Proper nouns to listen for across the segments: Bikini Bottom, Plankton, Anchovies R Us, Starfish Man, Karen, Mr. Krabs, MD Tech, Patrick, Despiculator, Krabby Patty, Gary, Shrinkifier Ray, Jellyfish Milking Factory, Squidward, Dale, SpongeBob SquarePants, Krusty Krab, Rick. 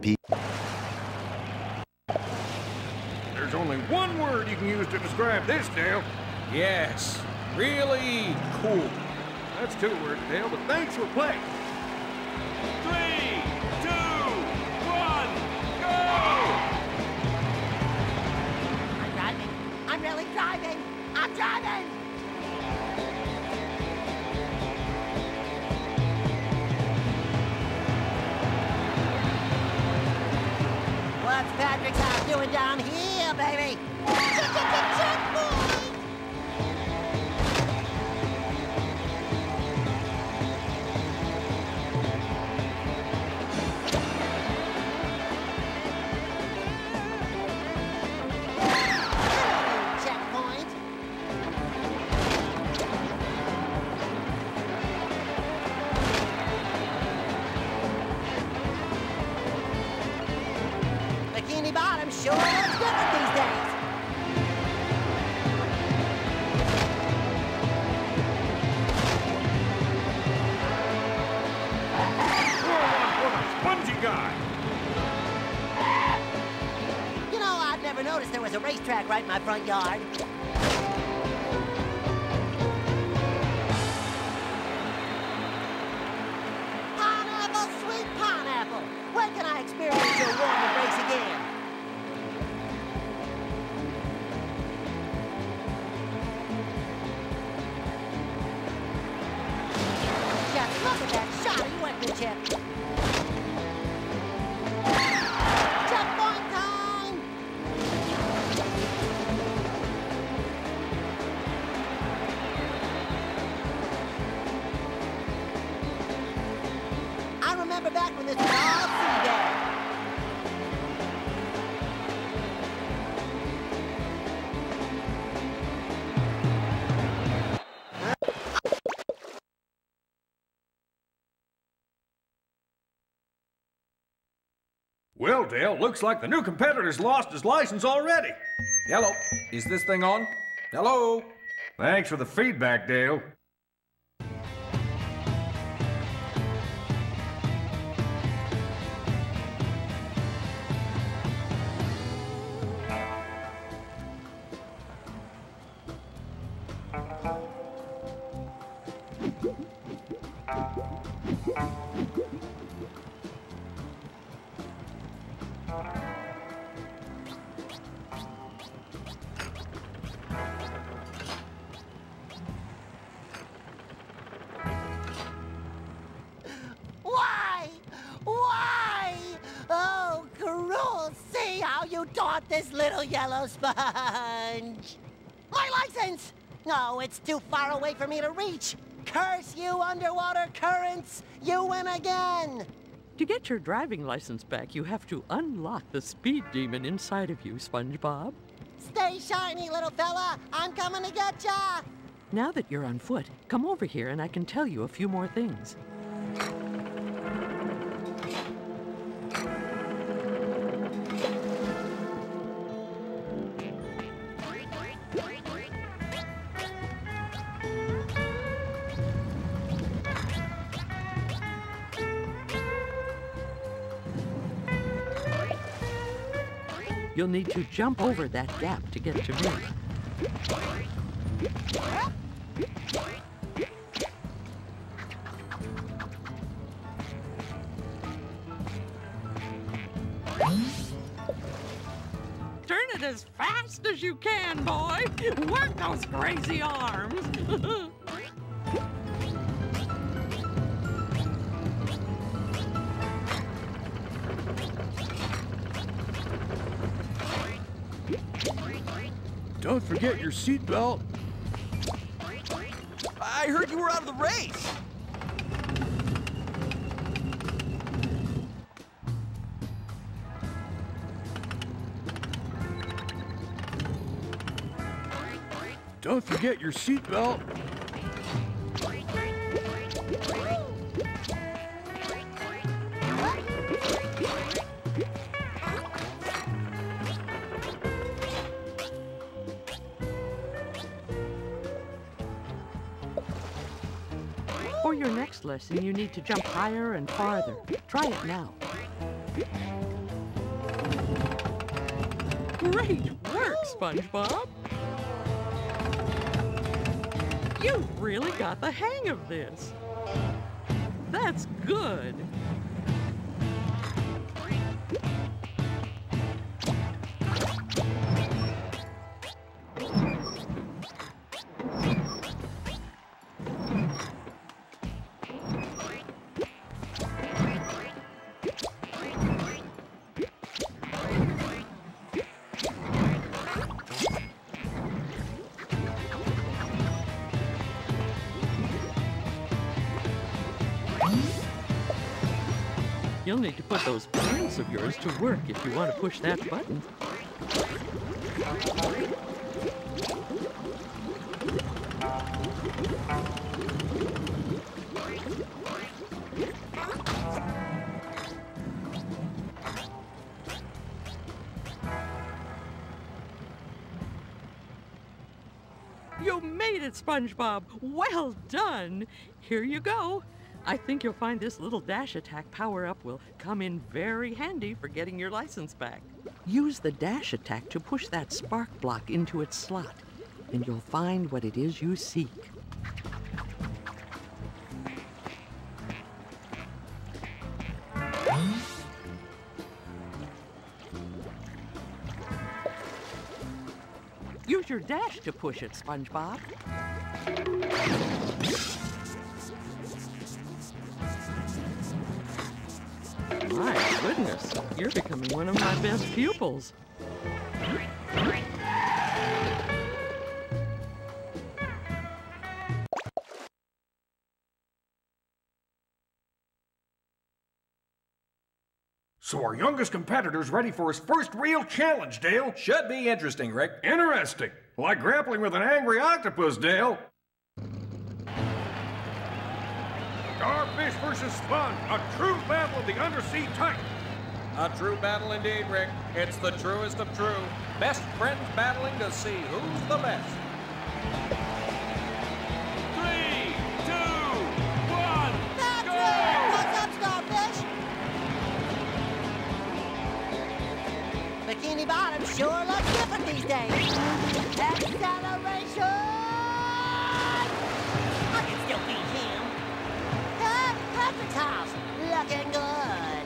There's only one word you can use to describe this, Dale. Yes, really cool. That's two words, Dale, but thanks for playing. 3, 2, 1, go! I'm driving. I'm really driving. I'm driving! What's Patrick Krab doing down here, baby? Track right in my front yard. Pineapple, sweet pineapple. When can I experience your warm embrace again? Just look at that shot you went to, Chip. Well, Dale, looks like the new competitor's lost his license already. Hello, is this thing on? Hello? Thanks for the feedback, Dale. This little yellow sponge. My license! No, it's too far away for me to reach. Curse you, underwater currents! You win again! To get your driving license back, you have to unlock the speed demon inside of you, SpongeBob. Stay shiny, little fella! I'm coming to get ya! Now that you're on foot, come over here and I can tell you a few more things. You'll need to jump over that gap to get to me. Turn it as fast as you can, boy! Work those crazy arms! Don't forget your seatbelt. I heard you were out of the race. Don't forget your seatbelt. For your next lesson, you need to jump higher and farther. Try it now. Great work, SpongeBob! You really got the hang of this. That's good. You'll need to put those brains of yours to work if you want to push that button. You made it, SpongeBob! Well done! Here you go! I think you'll find this little dash attack power-up will come in very handy for getting your license back. Use the dash attack to push that spark block into its slot, and you'll find what it is you seek. Use your dash to push it, SpongeBob. My goodness, you're becoming one of my best pupils. So our youngest competitor's ready for his first real challenge, Dale. Should be interesting, Rick. Interesting? Like grappling with an angry octopus, Dale. Starfish versus Sponge, a true battle of the undersea titan. A true battle indeed, Rick. It's the truest of true. Best friends battling to see who's the best. 3, 2, 1, that's go! Right. What's up, Starfish? Bikini Bottom sure looks different these days. Acceleration! I can still be him. Patrick's house, looking good.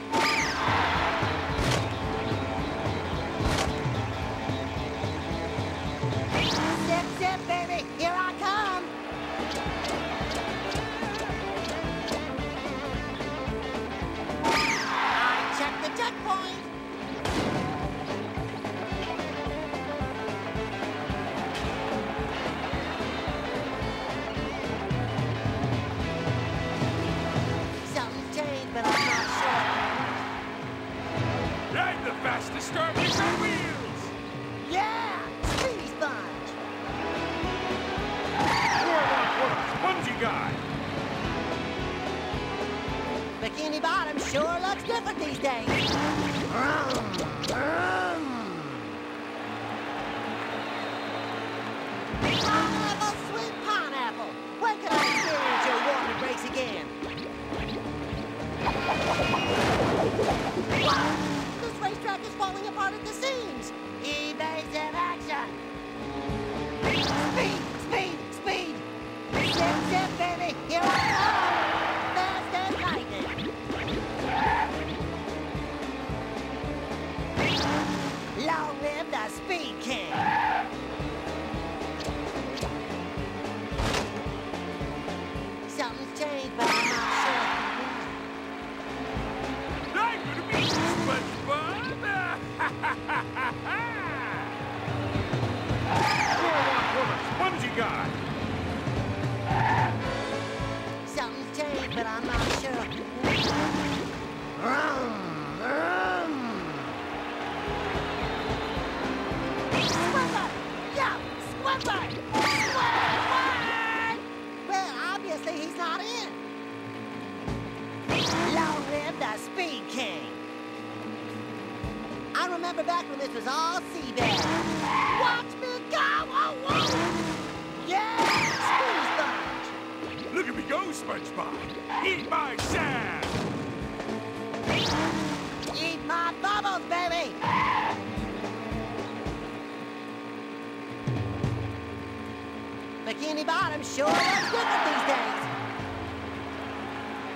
Zip, zip, baby, here I come. I checked the checkpoint. Starfish on wheels! Yeah! Speedy Sponge! Warlock, what a spongy guy! Bikini Bottom sure looks different these days! Pineapple, sweet pineapple! When can I experience your water breaks again? Wow. Track is falling apart at the seams. Evasive action. Speed, speed, speed. Zip, zip, baby. Here I come. Fast as lightning. Long live the Speed King. Something's changed, but I'm not sure. I'm gonna be too much fun. Warlock, what a spongy guy! Something's changed, but I'm not sure. Squidward! Yeah! Squidward! Squidward! Well, obviously he's not in. Long live the Speed King! I remember back when this was all seabed. Watch me go! Oh, whoa! Yeah! SpongeBob! Look at me go, SpongeBob! Eat my sand! Eat bubbles, baby! Bikini Bottom sure looks good these days.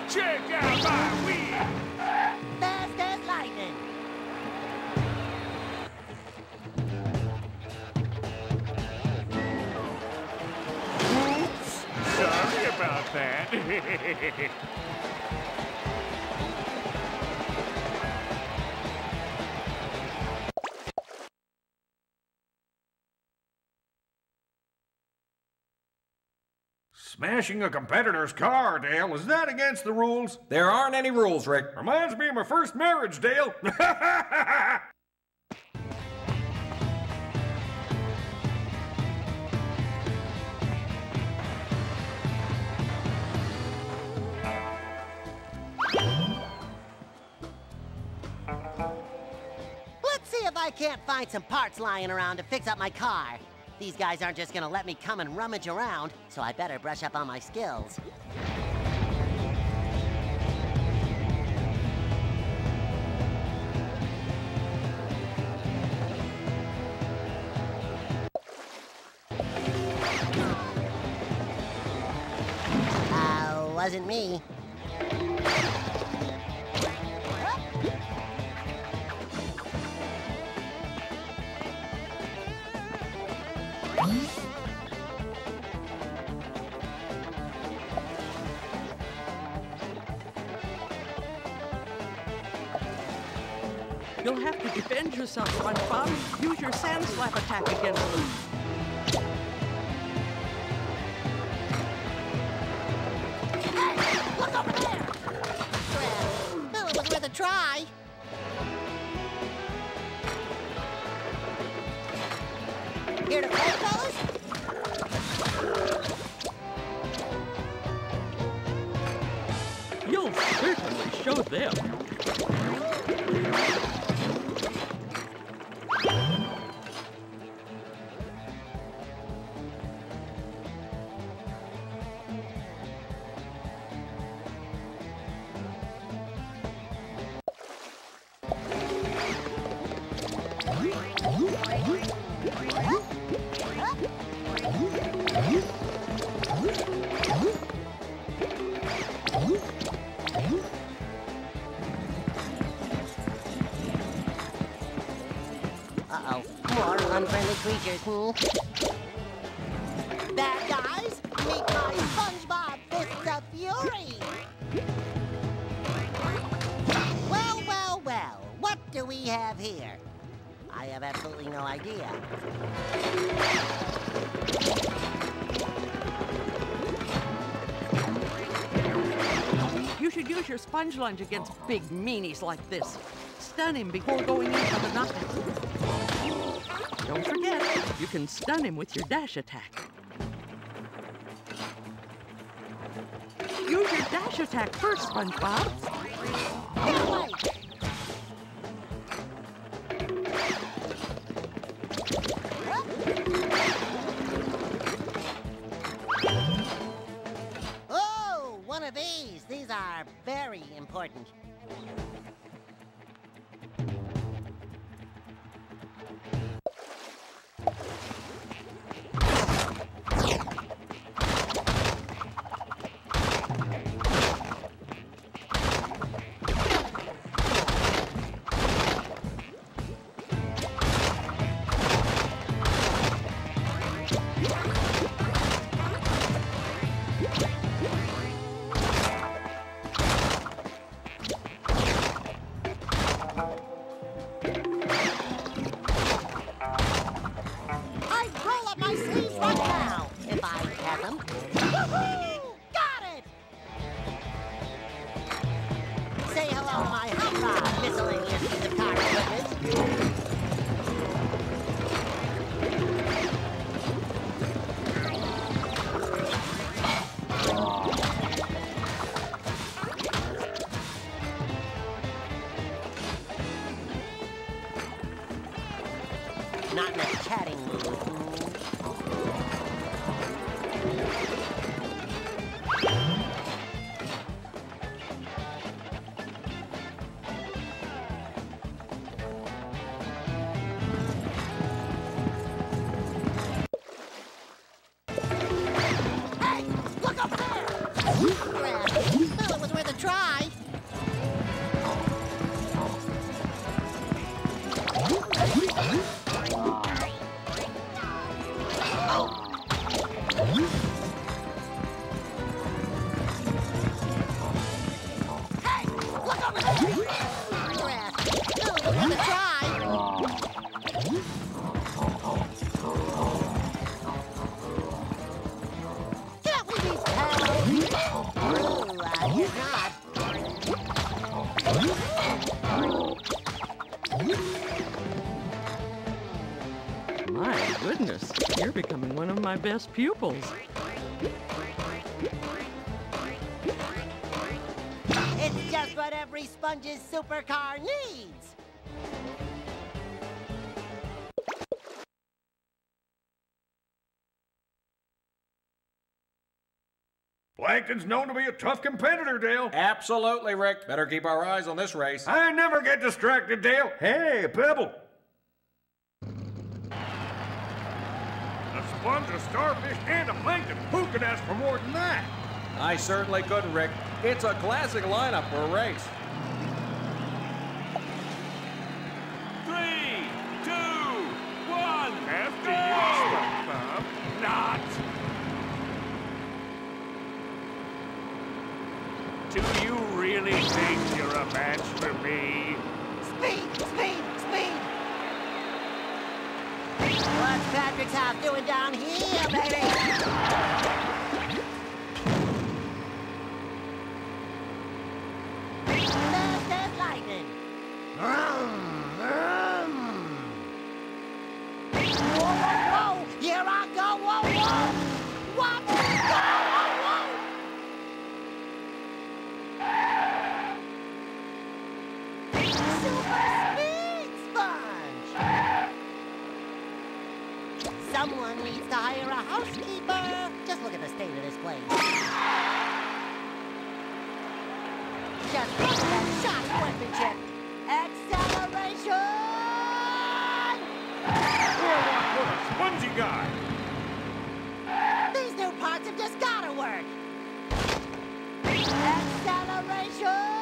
Check out my wheel! Fast as lightning. Oops! Sorry about that. Smashing a competitor's car, Dale, is that against the rules? There aren't any rules, Rick. Reminds me of my first marriage, Dale. Let's see if I can't find some parts lying around to fix up my car. These guys aren't just gonna let me come and rummage around, so I better brush up on my skills. Wasn't me. You'll have to defend yourself, SpongeBob. Use your sand slap attack against them. Hey! Look over there! Well, it was worth a try. Here to play, fellas? You'll certainly show them. Creatures, Bad guys, meet my SpongeBob Fists of Fury! Well, well, well, what do we have here? I have absolutely no idea. You should use your sponge lunge against big meanies like this. Stun him before going in for the knockdown. Don't forget, you can stun him with your dash attack. Use your dash attack first, SpongeBob. Oh, oh, one of these. These are very important. You're becoming one of my best pupils. It's just what every sponge's supercar needs. Plankton's known to be a tough competitor, Dale. Absolutely, Rick. Better keep our eyes on this race. I never get distracted, Dale. Hey, Pebble. A sponge, a starfish, and a plankton. Who could ask for more than that? I certainly couldn't, Rick. It's a classic lineup for a race. 3, 2, 1. After you, SpongeBob. Not. Do you really think you're a match for me? Speed! Speed! Speed! What's Patrick's house doing down here, baby? Fast as lightning! Whoa, whoa, whoa! Here I go! Whoa, whoa! Watch me go! Someone needs to hire a housekeeper. Just look at the state of this place. Just look at that shot workmanship. Acceleration! What a spongy guy! These new parts have just gotta work. Acceleration!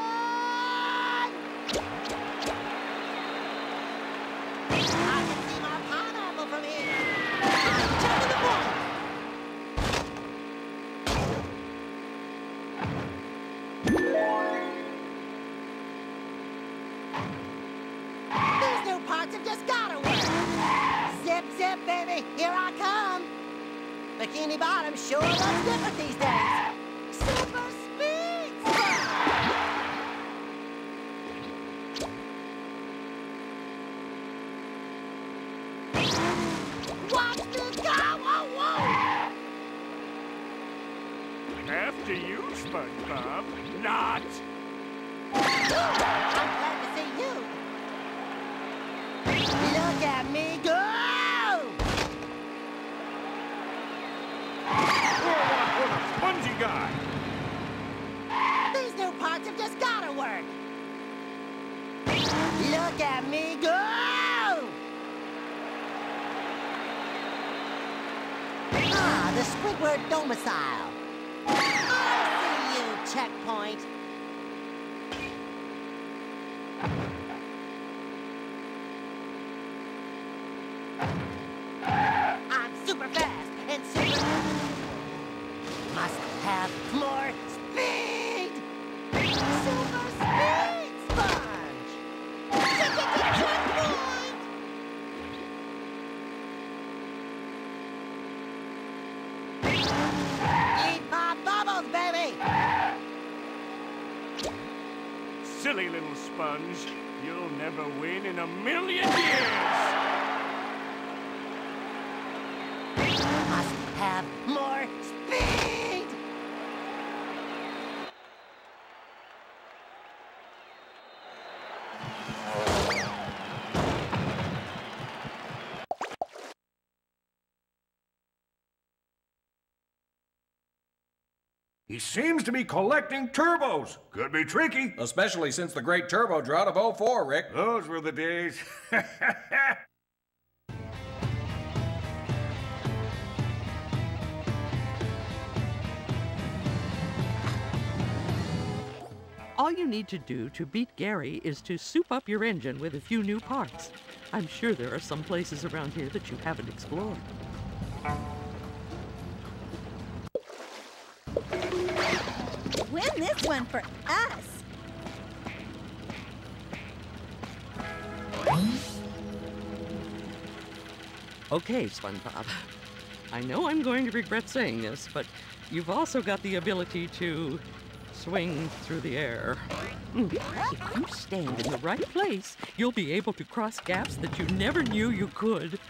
I can see my pineapple from here. These new parts have just gotta work. Zip, zip, baby, here I come. Bikini Bottom sure looks different these days. Super speed! Watch me go! Whoa, whoa! After you, SpongeBob. Not! I'm glad to see you. Look at me go! What a spongy guy! These new parts have just gotta work. Look at me go! Ah, the Squidward domicile. I see you, checkpoint. I'm super fast and super... Must have more speed! Super speed, Sponge! Checkpoint! Silly little sponge, you'll never win in a million years! Must have more speed! He seems to be collecting turbos. Could be tricky. Especially since the great turbo drought of 04, Rick. Those were the days. All you need to do to beat Gary is to soup up your engine with a few new parts. I'm sure there are some places around here that you haven't explored. Win this one for us! Okay, SpongeBob. I know I'm going to regret saying this, but you've also got the ability to swing through the air. If you stand in the right place, you'll be able to cross gaps that you never knew you could.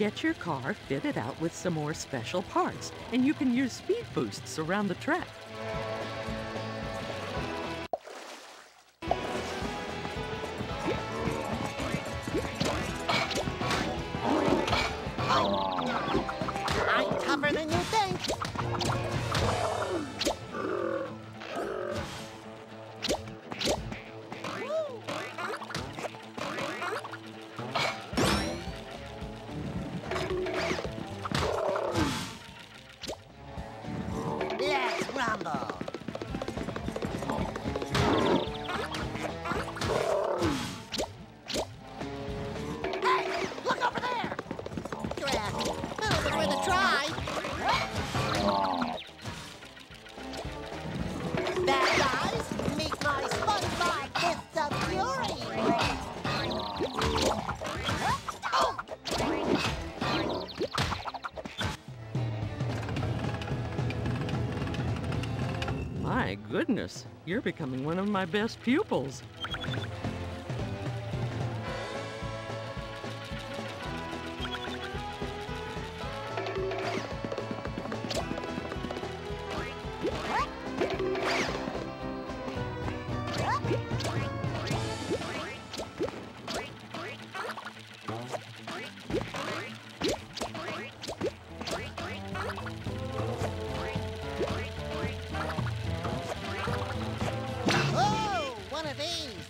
Get your car fitted out with some more special parts, and you can use speed boosts around the track. I'm tougher than you think. My goodness, you're becoming one of my best pupils.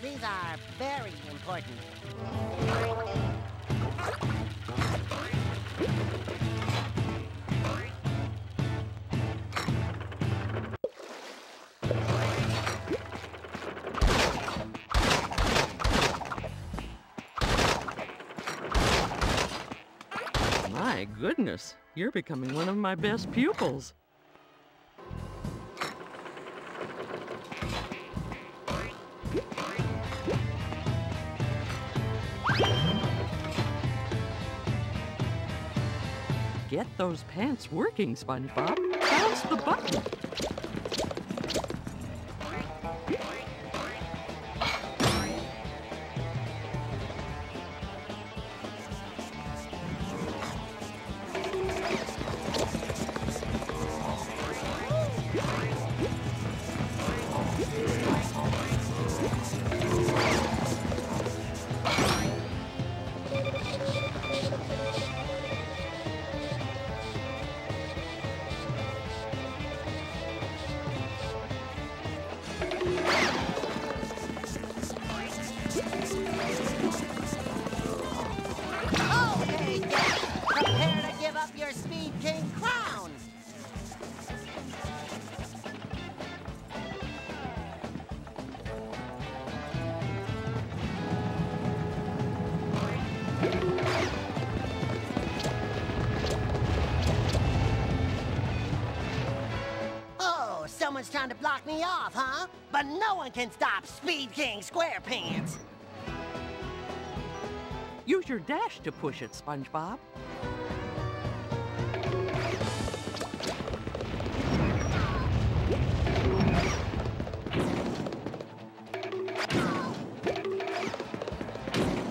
These are very important. My goodness, you're becoming one of my best pupils. Get those pants working, SpongeBob. Press the button. Someone's trying to block me off, huh? But no one can stop Speed King SquarePants. Use your dash to push it, SpongeBob.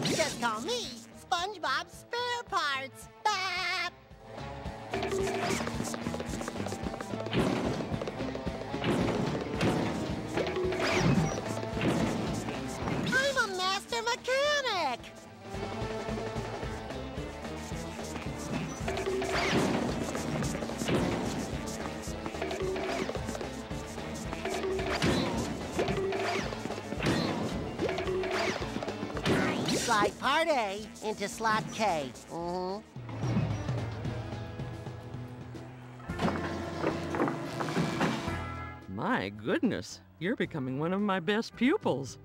Just call me SpongeBob Spare Parts. Slide part A into slot K. My goodness, you're becoming one of my best pupils.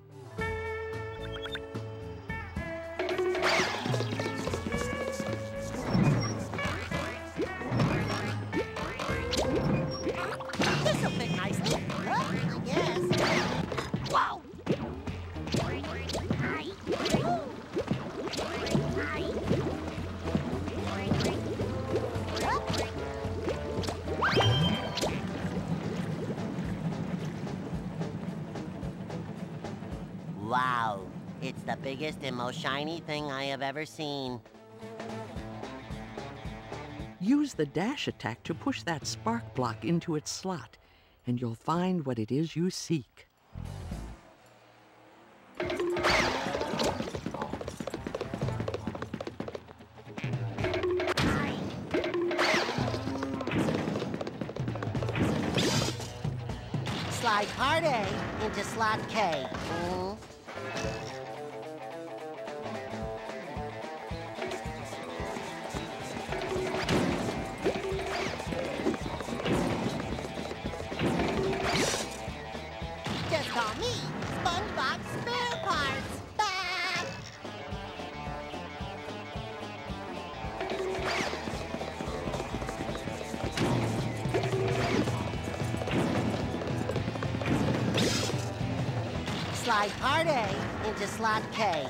Wow, it's the biggest and most shiny thing I have ever seen. Use the dash attack to push that spark block into its slot, and you'll find what it is you seek. Slide part A into slot K. Just call me SpongeBob SquarePants. Slide part A into slot K.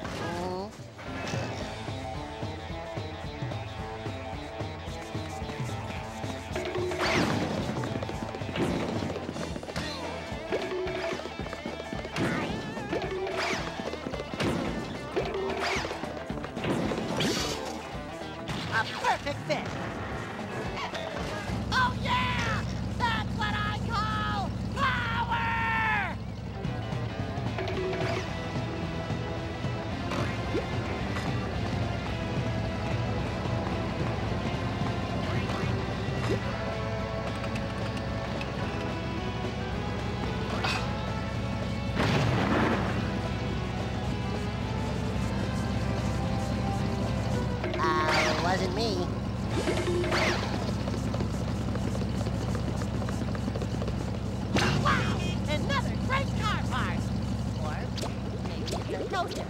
A perfect fit. Oh, yeah! That's what I call power! It wasn't me. Wow! Another great car part! Or maybe it's a coaster.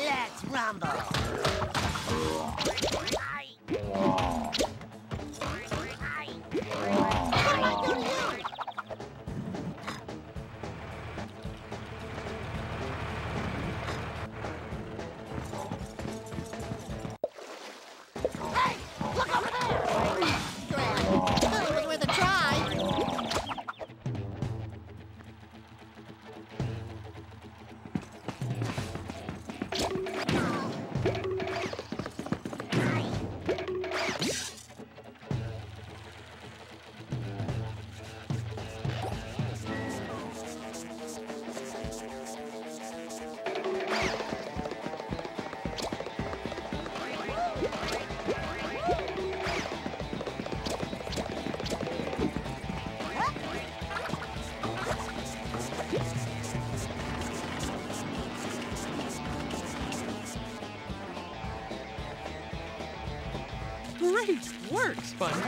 Let's rumble. Great work, SpongeBob!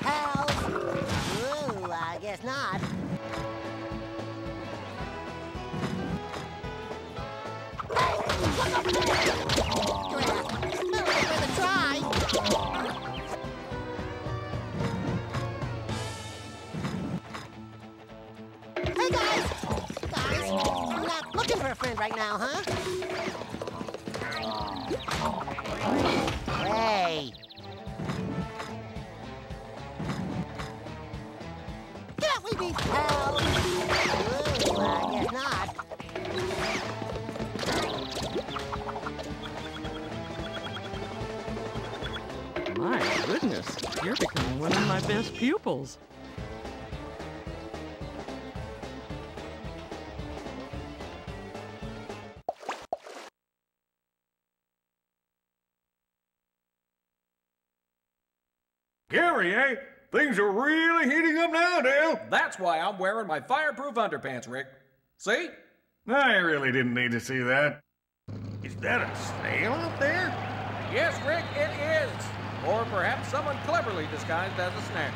Pals? Ooh, I guess not. Hey, look over there! Giraffe, it's moving with a try. friend right now, huh? Hey! Can't we be pals? Ooh, I guess not. My goodness, you're becoming one of my best pupils. Gary, eh? Things are really heating up now, Dale. That's why I'm wearing my fireproof underpants, Rick. See? I really didn't need to see that. Is that a snail up there? Yes, Rick, it is. Or perhaps someone cleverly disguised as a snail.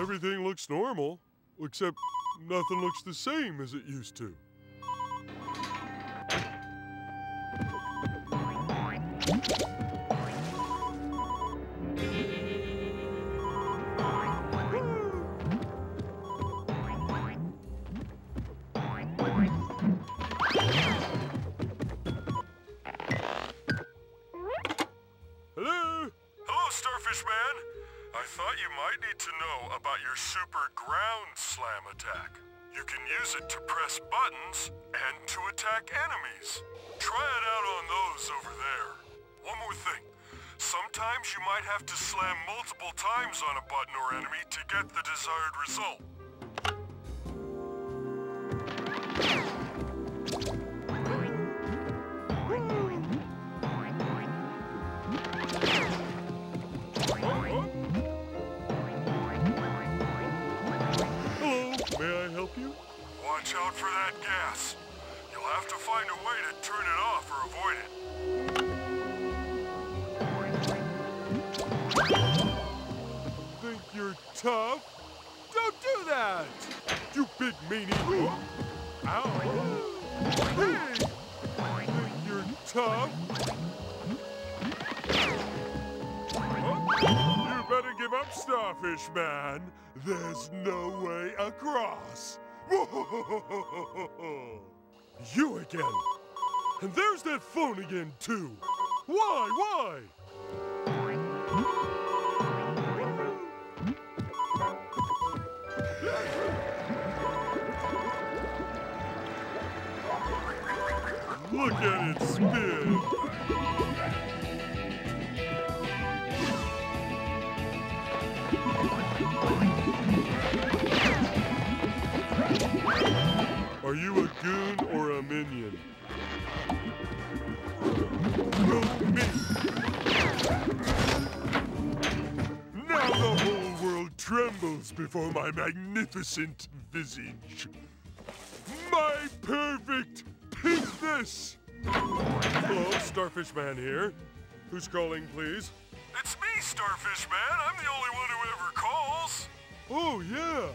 Everything looks normal, except nothing looks the same as it used to. Hello? Hello, Starfish Man. I thought you might need to know about your super ground slam attack. You can use it to press buttons and to attack enemies. Try it out on those over there. One more thing. Sometimes you might have to slam multiple times on a button or enemy to get the desired result. I'll have to find a way to turn it off or avoid it. Think you're tough? Don't do that! You big meanie! Ow! Hey! Think you're tough? Oh, you better give up, Starfish Man. There's no way across. You again. And there's that phone again, too. Why? Look at it spin. Are you a goon or a minion? No, me. Now the whole world trembles before my magnificent visage. My perfect pinkness! Hello, Starfish Man here. Who's calling, please? It's me, Starfish Man. I'm the only one who ever calls. Oh, yeah.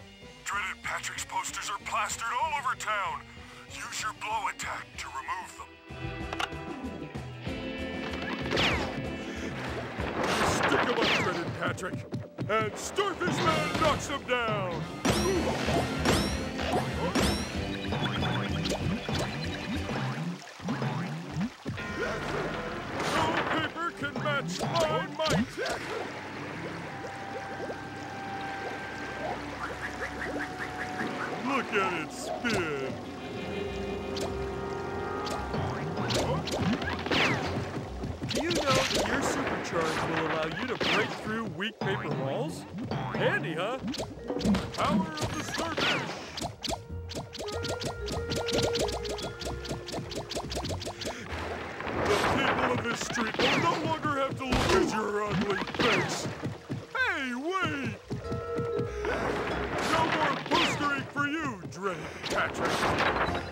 Dreaded Patrick's posters are plastered all over town. Use your blow attack to remove them. Stick them up, Dreaded Patrick. And Starfish Man knocks them down. No paper can match my might. Look at it spin. Do you know that your supercharge will allow you to break through weak paper walls? Handy, huh? Power of the Starfish! The people of this street will no longer have to look at your ugly face. Hey, wait! No more boostering for you, Dreaded Patrick.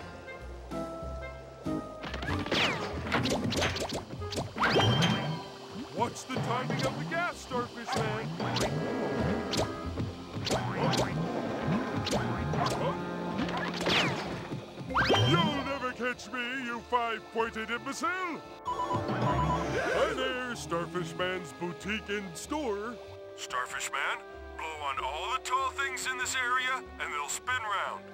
Watch the timing of the gas, Starfish Man. You'll never catch me, you five-pointed imbecile. Hi there, Starfish Man's boutique and store. Starfish Man? Blow on all the tall things in this area, and they'll spin round.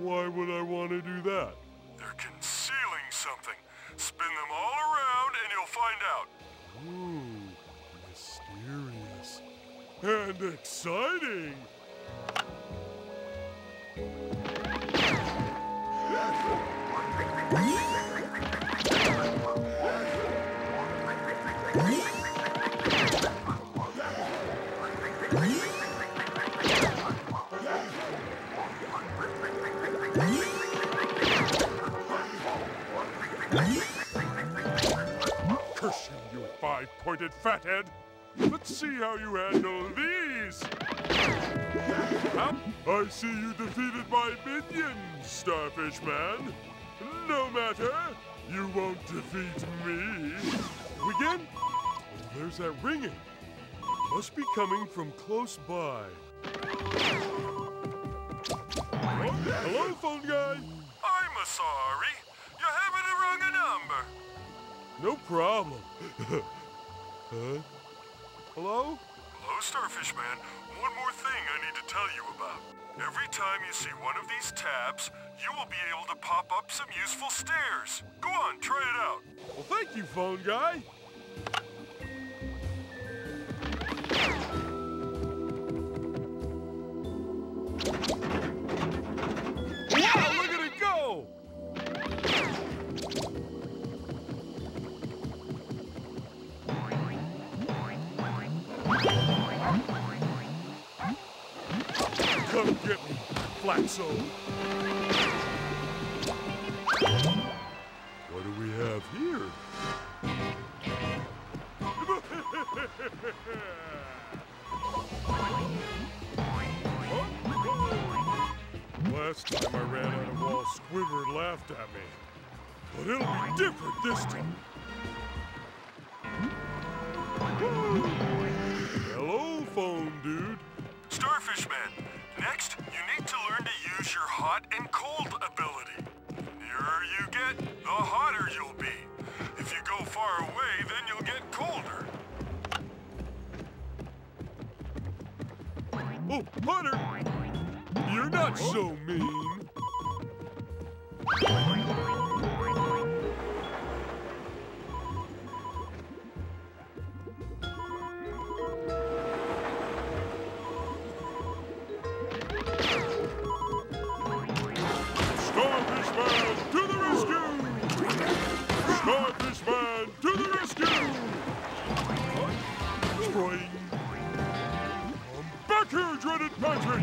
Why would I want to do that? They're concealing something. Spin them all around, and you'll find out. Ooh, mysterious. And exciting! Curse you, you five-pointed fathead! Let's see how you handle these! I see you defeated my minion, Starfish Man! No matter, you won't defeat me! Again? Oh, there's that ringing. It must be coming from close by. Oh, hello, phone guy! I'm sorry. You haven't rung a number. No problem. Huh? Hello? Hello, Starfish Man. One more thing I need to tell you about. Every time you see one of these tabs, you will be able to pop up some useful stairs. Go on, try it out. Well, thank you, phone guy. Come get me, Flaxo. What do we have here? Last time I ran out of walls, Squidward laughed at me. But it'll be different this time. Hello, phone dude. Starfish Man, next you need to learn to use your hot and cold ability. The nearer you get, the hotter you'll be. If you go far away, then you'll get colder. Oh, Hunter! You're not so mean. Starfish Man to the rescue! Starfish Man to the rescue! Spring! Back here, dreaded Patrick!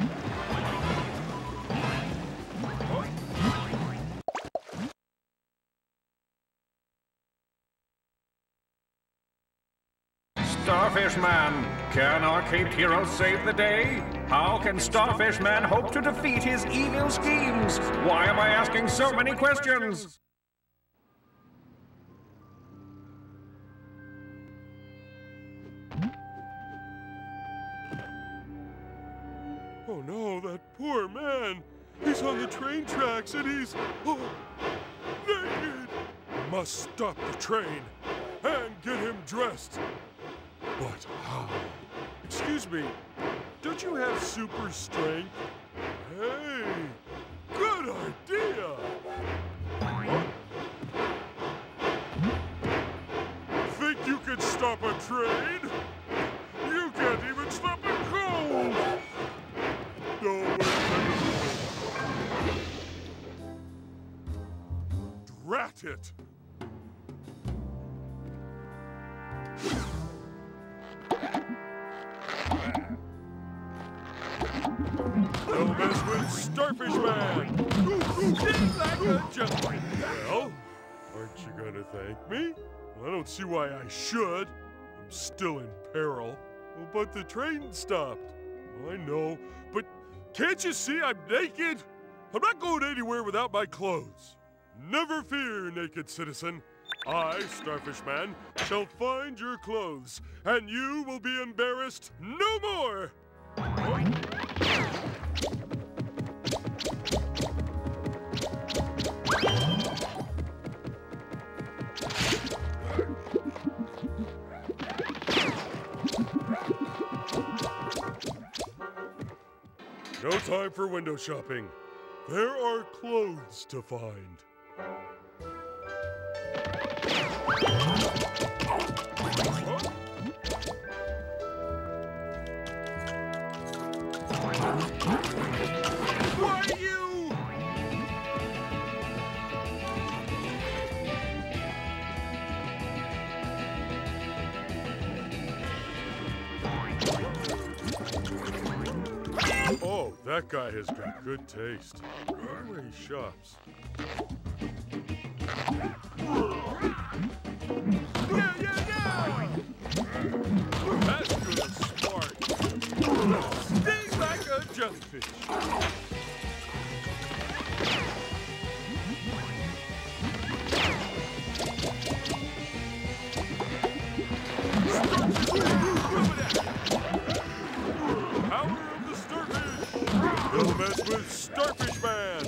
Starfish Man, can our caped hero save the day? How can Starfish Man hope to defeat his evil schemes? Why am I asking so many questions? Oh no, that poor man! He's on the train tracks and he's... oh, naked! Must stop the train and get him dressed. But how? Excuse me, don't you have super strength? Hey, good idea! Think you can stop a train? You can't even stop a cold! No way. Drat it! Don't mess with Starfish Man! Well, aren't you gonna thank me? Well, I don't see why I should. I'm still in peril. Well, but the train stopped. Well, I know, but can't you see I'm naked? I'm not going anywhere without my clothes. Never fear, naked citizen. I, Starfish Man, shall find your clothes, and you will be embarrassed no more! No time for window shopping. There are clothes to find. Who are you? Oh, that guy has got good taste. Where he shops. Yeah, yeah, yeah! That's good and smart. Stay like a jellyfish. Power of the starfish! Don't mess with Starfish Man!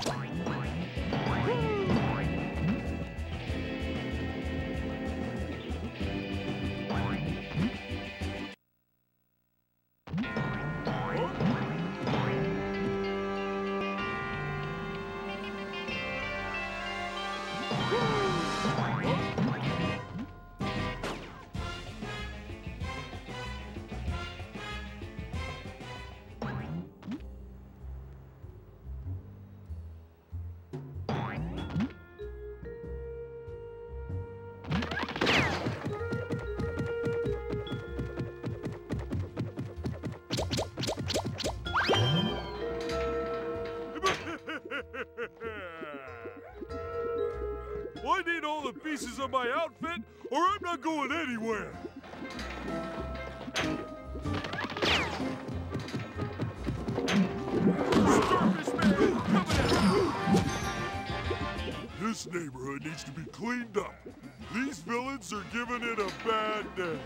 Pieces of my outfit, or I'm not going anywhere. Starfish Man, coming at you. This neighborhood needs to be cleaned up. These villains are giving it a bad day.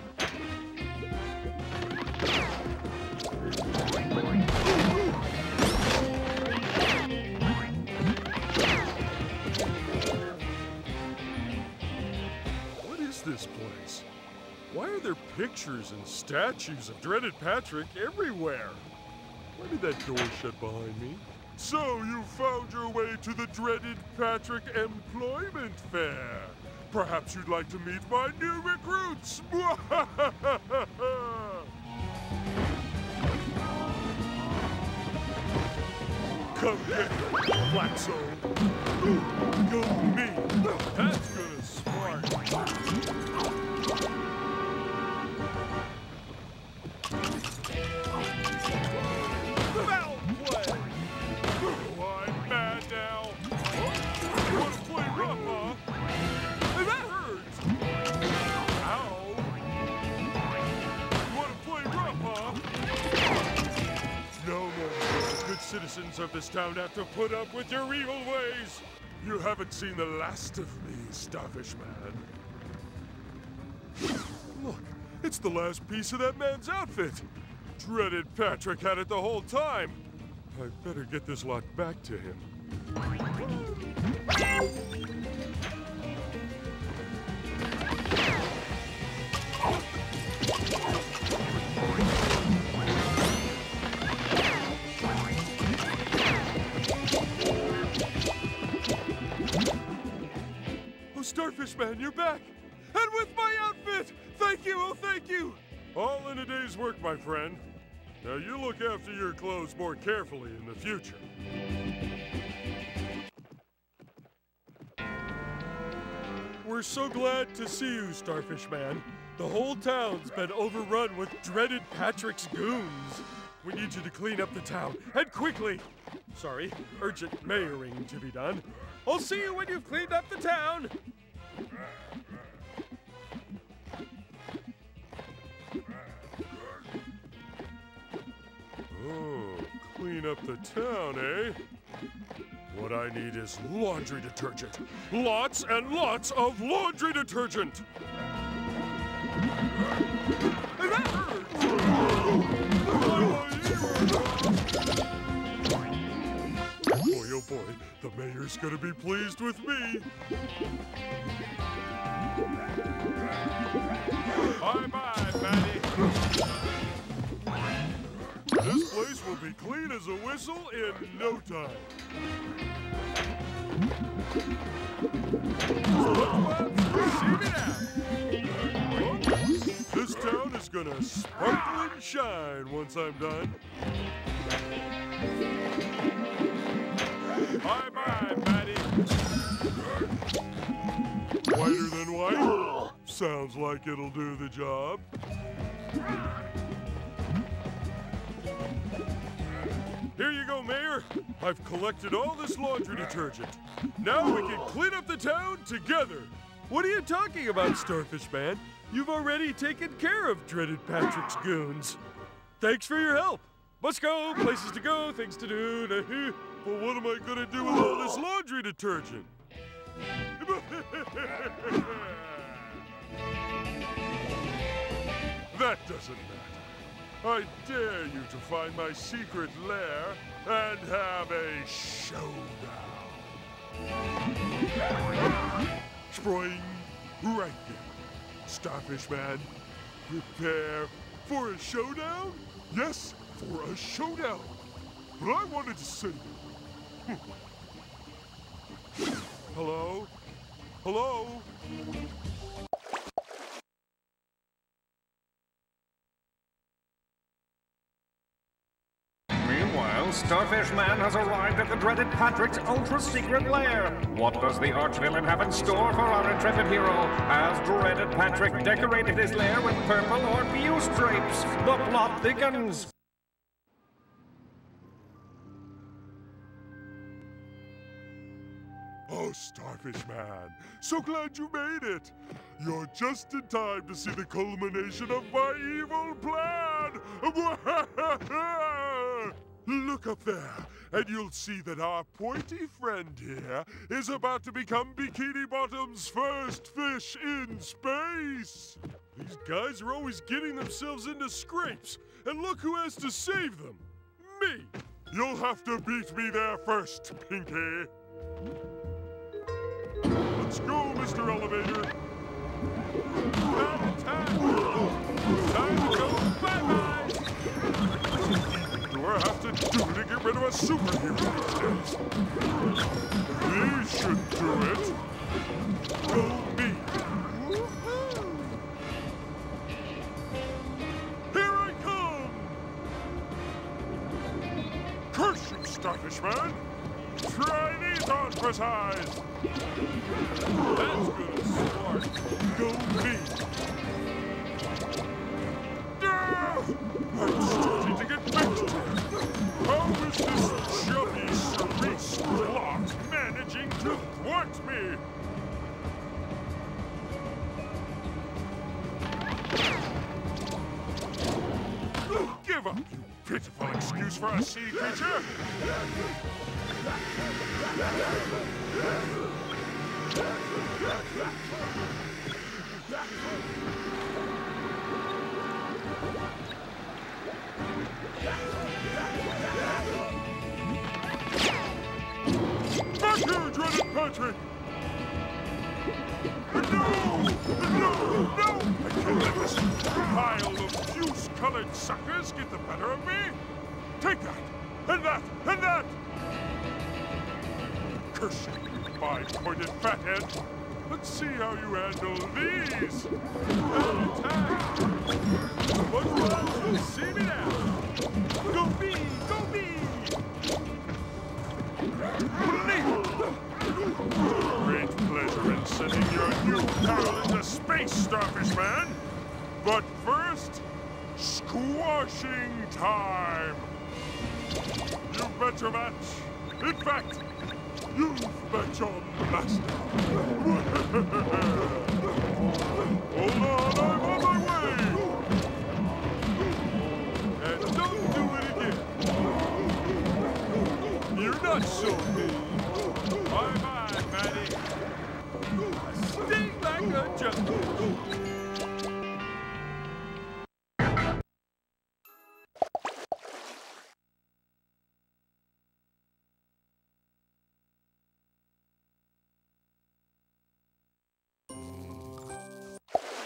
What is this place? Why are there pictures and statues of dreaded Patrick everywhere? Why did that door shut behind me? So you found your way to the dreaded Patrick Employment Fair. Perhaps you'd like to meet my new recruits. Come get Flatso. Go me. That's gonna spark. Foul play. Oh, I'm mad now. Wanna play rough, huh? Hey, that hurts. Ow. Wanna play rough, huh? No. Good citizens of this town have to put up with your evil ways. You haven't seen the last of me, Starfish Man. Look, it's the last piece of that man's outfit. Dreaded Patrick had it the whole time. I better get this lot back to him. Oh, Starfish Man, you're back! And with my outfit! Thank you, oh thank you! All in a day's work, my friend. Now you look after your clothes more carefully in the future. We're so glad to see you, Starfish Man. The whole town's been overrun with dreaded Patrick's goons. We need you to clean up the town, and quickly. Sorry, urgent mayoring to be done. I'll see you when you've cleaned up the town. Oh, clean up the town, eh? What I need is laundry detergent. Lots and lots of laundry detergent! And that hurts! Boy, oh boy, the mayor's gonna be pleased with me. Bye-bye, Patty. This place will be clean as a whistle in no time. This town is gonna sparkle and shine once I'm done. Bye-bye, Patty. Whiter than white? Sounds like it'll do the job. Here you go, Mayor. I've collected all this laundry detergent. Now we can clean up the town together. What are you talking about, Starfish Man? You've already taken care of dreaded Patrick's goons. Thanks for your help. Let's go, places to go, things to do. But what am I gonna do with all this laundry detergent? That doesn't matter. I dare you to find my secret lair and have a showdown. Spring right there. Starfish Man, prepare for a showdown? Yes, for a showdown. But I wanted to see you. Hello? Hello? Starfish Man has arrived at the dreaded Patrick's ultra-secret lair. What does the arch-villain have in store for our intrepid hero? Has dreaded Patrick decorated his lair with purple or blue stripes? The plot thickens. Oh, Starfish Man, so glad you made it. You're just in time to see the culmination of my evil plan. Look up there, and you'll see that our pointy friend here is about to become Bikini Bottom's first fish in space. These guys are always getting themselves into scrapes, and look who has to save them. Me. You'll have to beat me there first, Pinky. Let's go, Mr. Elevator. Time to go. Bye-bye. Do I have to do to get rid of a superhero these days? These should do it. Go me. Here I come! Curse you, Starfish Man! Try these on for size! That's good as smart. Go me. I'm starting to get bent. How is this chubby cerise block managing to thwart me? Give up, you pitiful excuse for a sea creature! Back here, dreaded Patrick! No! I can't let this pile of fuse-colored suckers get the better of me! Take that! And that! And that! Curse you, my pointed fathead! Let's see how you handle these! Out of time! But you see me now! Go me! Go me! Great pleasure in sending your new pal into space, Starfish Man! But first, squashing time! You bet your match! In fact, you bet your master! Hold on, I'm on my way! And don't do it again! You're not so mean! Bye-bye, Maddie! Stay like a jungle!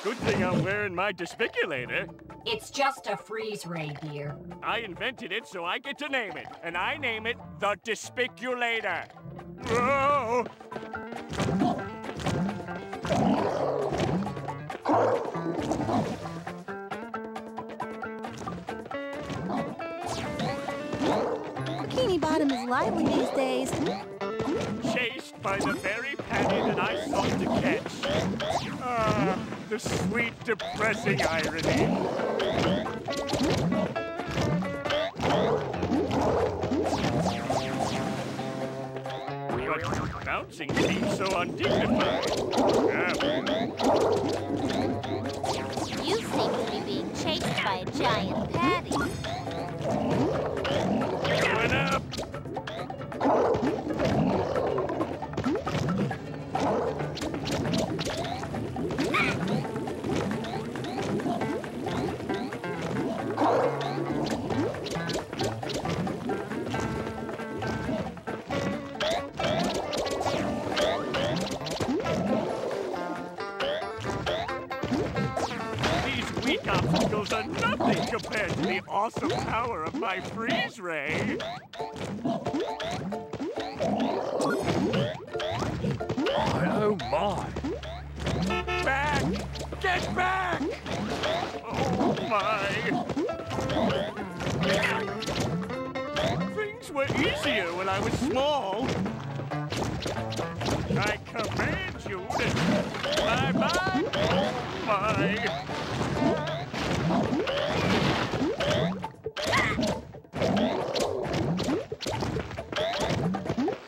Good thing I'm wearing my Despiculator. It's just a freeze ray, dear. I invented it, so I get to name it. And I name it the Despiculator. Whoa! Bikini Bottom is lively these days. Chased by the very patty that I sought to catch. The sweet, depressing irony. But bouncing seems so undignified. You seem to be being chased by a giant patty. Going up! Are nothing compared to the awesome power of my freeze ray. Oh my! Back! Get back! Oh my! Things were easier when I was small. I command you to bye-bye. Oh my!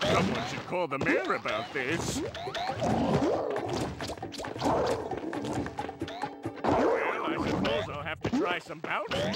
Someone should call the mayor about this. Well, I suppose I'll have to try some bouncing.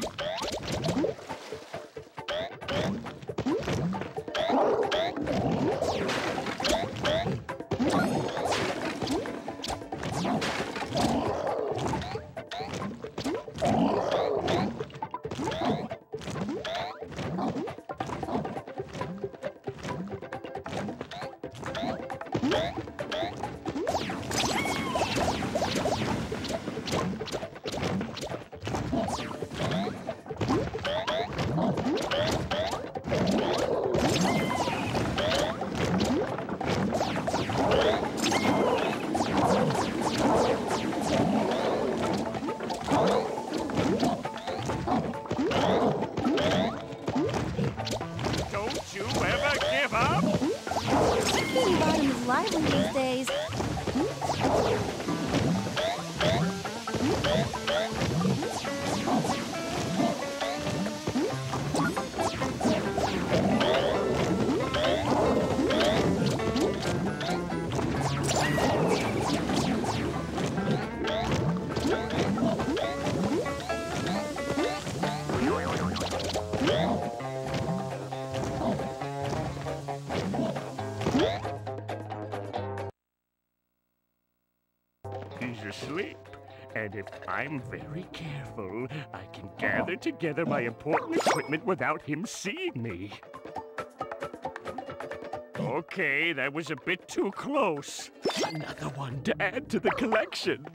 ones asleep. And if I'm very careful, I can gather together my important equipment without him seeing me. Okay, that was a bit too close. Another one to add to the collection.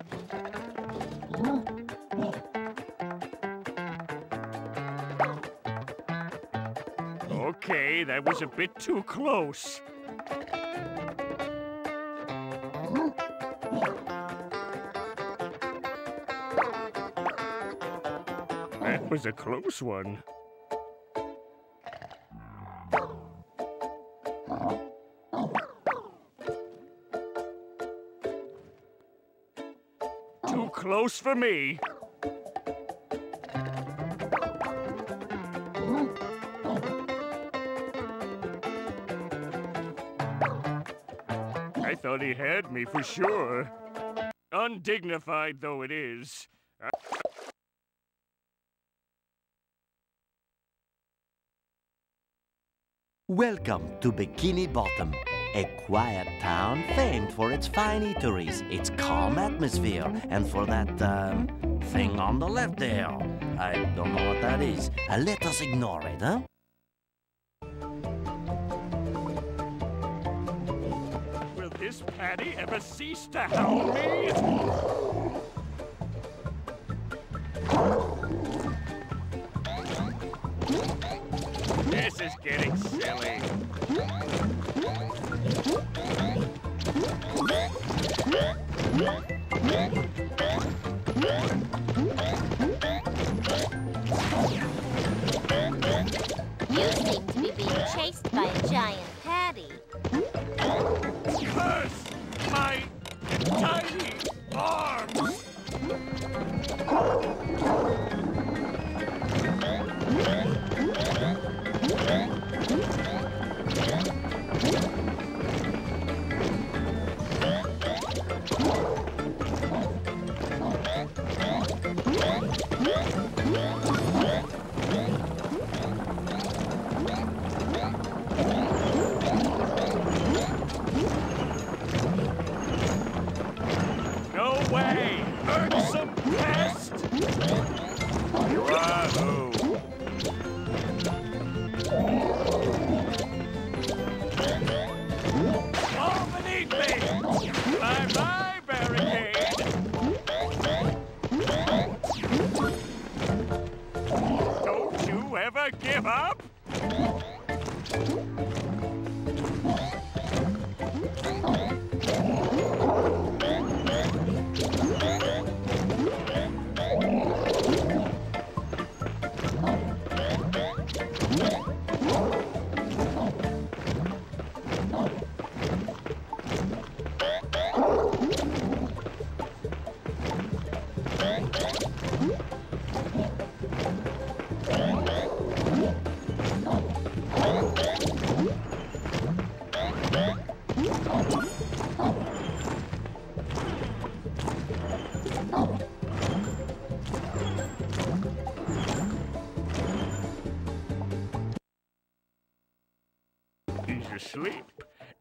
Okay, that was a bit too close. That was a close one. Too close for me. I thought he had me for sure. Undignified though it is. Welcome to Bikini Bottom, a quiet town famed for its fine eateries, its calm atmosphere, and for that, thing on the left there. I don't know what that is. Let us ignore it, huh? Will this patty ever cease to howl me? This is getting silly. You seem to be being chased by a giant patty. Curse my tiny arms! No way! Some pest! Bravo! All beneath me! Bye-bye, barricade! Don't you ever give up?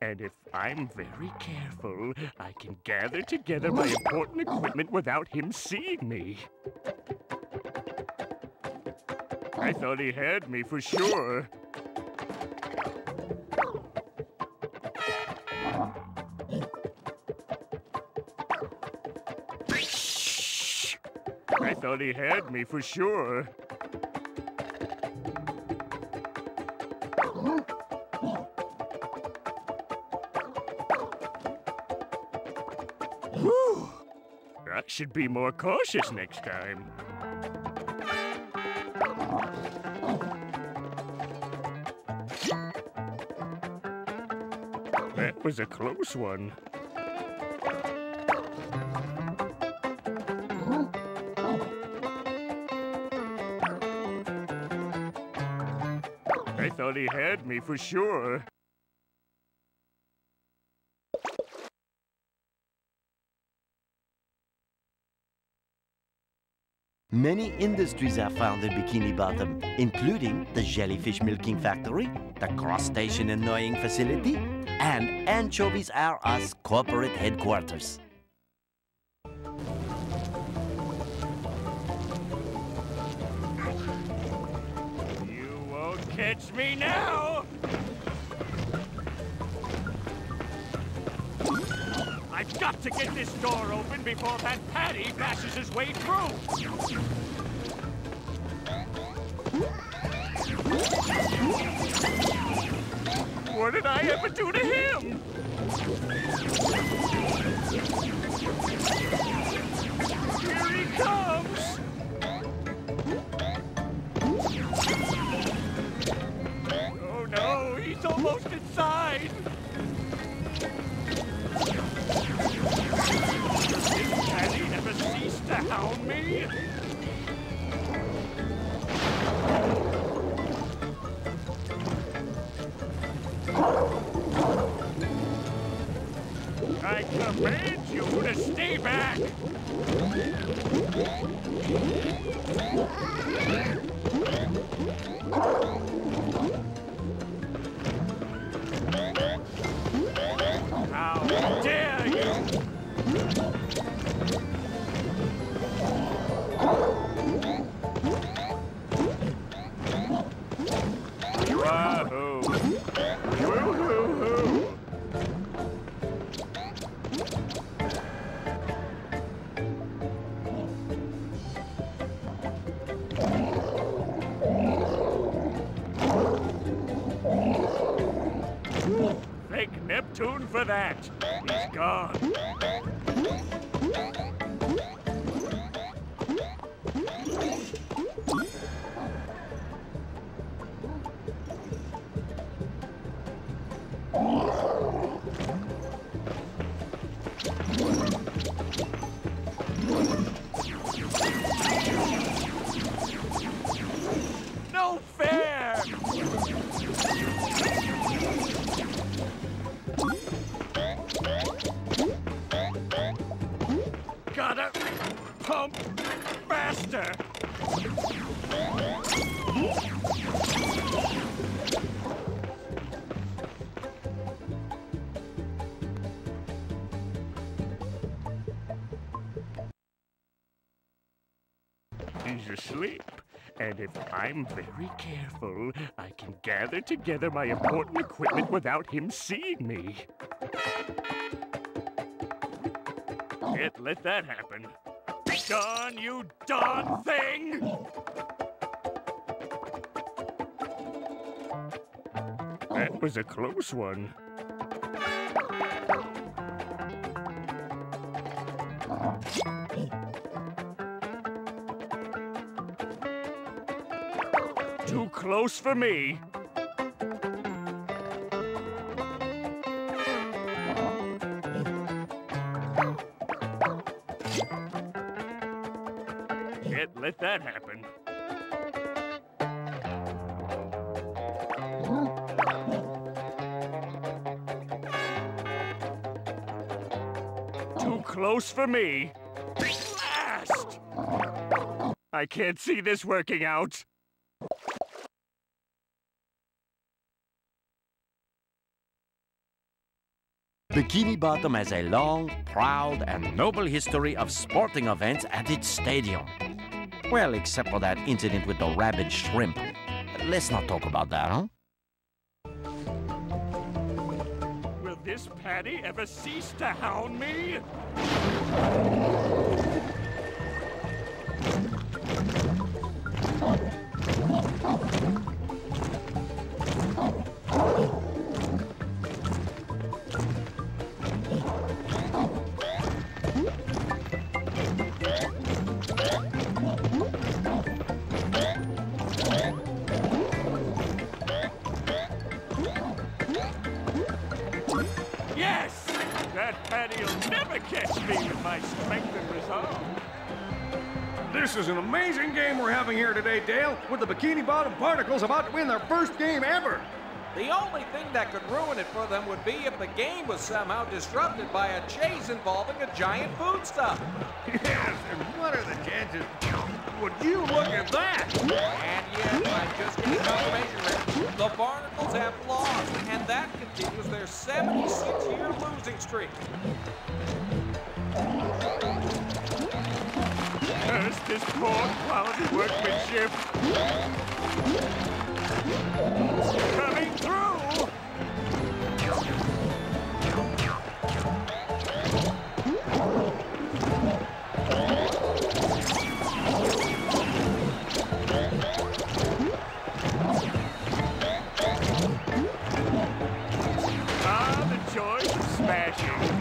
And if I'm very careful, I can gather together my important equipment without him seeing me. I thought he had me for sure. I thought he had me for sure. Should be more cautious next time. That was a close one. I thought he had me for sure. Many industries are found in Bikini Bottom, including the Jellyfish Milking Factory, the Crustacean Annoying Facility, and Anchovies R Us Corporate Headquarters. Catch me now! I've got to get this door open before that Patty bashes his way through! What did I ever do to him? Here he comes! Oh no, he's almost inside! Has he never ceased to hound me? I command you to stay back! How dare you! Wahoo! Tune for that. He's gone. No fair! Gotta pump faster. He's asleep, and if I'm very careful, I can gather together my important equipment without him seeing me. Can't let that happen. Gone, you darn thing! That was a close one. Too close for me. Let that happen. Too close for me. Blast! I can't see this working out. Bikini Bottom has a long, proud, and noble history of sporting events at its stadium. Well, except for that incident with the rabid shrimp. Let's not talk about that, huh? Will this Patty ever cease to hound me? This is an amazing game we're having here today, Dale, with the Bikini Bottom Particles about to win their first game ever. The only thing that could ruin it for them would be if the game was somehow disrupted by a chase involving a giant foodstuff. Yes, and what are the chances? Would you look at that? And yes, I just gave confirmation. The Barnacles have lost, and that continues their 76-year losing streak. Curse this poor quality workmanship! Coming through! Ah, the joys of smashing!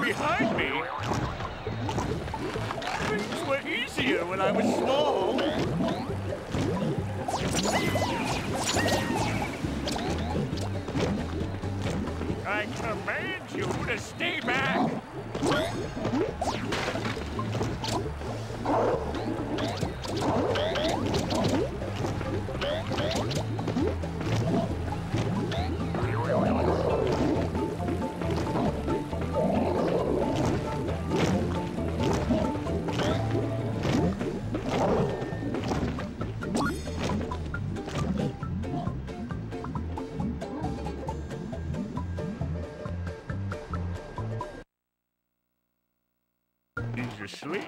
Behind me? Things were easier when I was small. I command you to stay back. Sleep,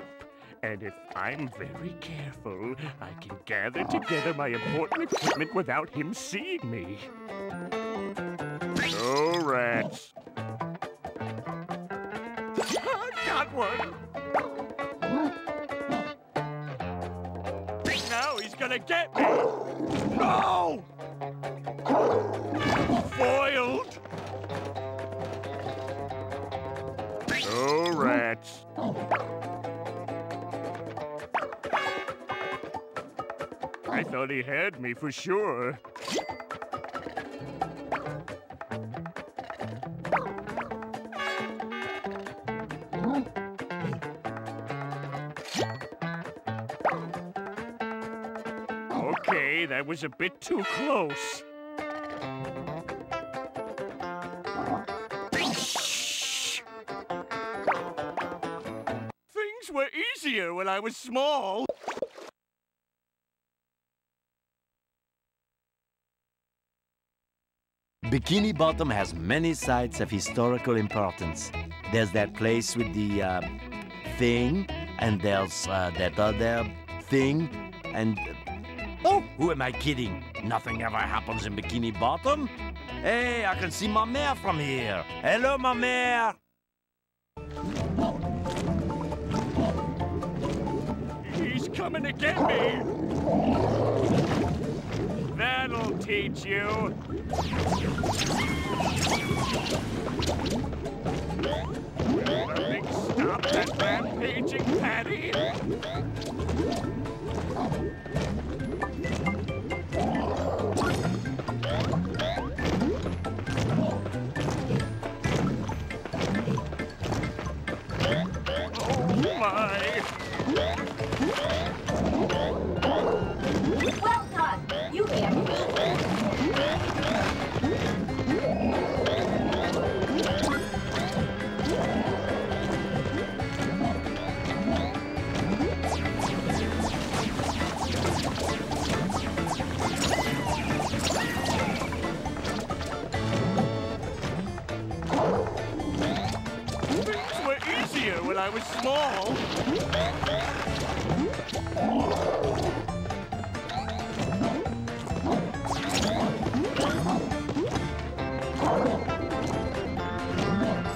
and if I'm very careful, I can gather together my important equipment without him seeing me. Oh, rats. Got one! Now he's gonna get me! No! Foiled! Oh, rats. I thought he had me for sure. Okay, that was a bit too close. Things were easier when I was small. Bikini Bottom has many sites of historical importance. There's that place with the thing, and there's that other thing, and... oh, who am I kidding? Nothing ever happens in Bikini Bottom. Hey, I can see my mare from here. Hello, my mare. He's coming to get me. That'll teach you. Will nothing stop that rampaging Patty? Oh my! Well done. You can't beat when I was small.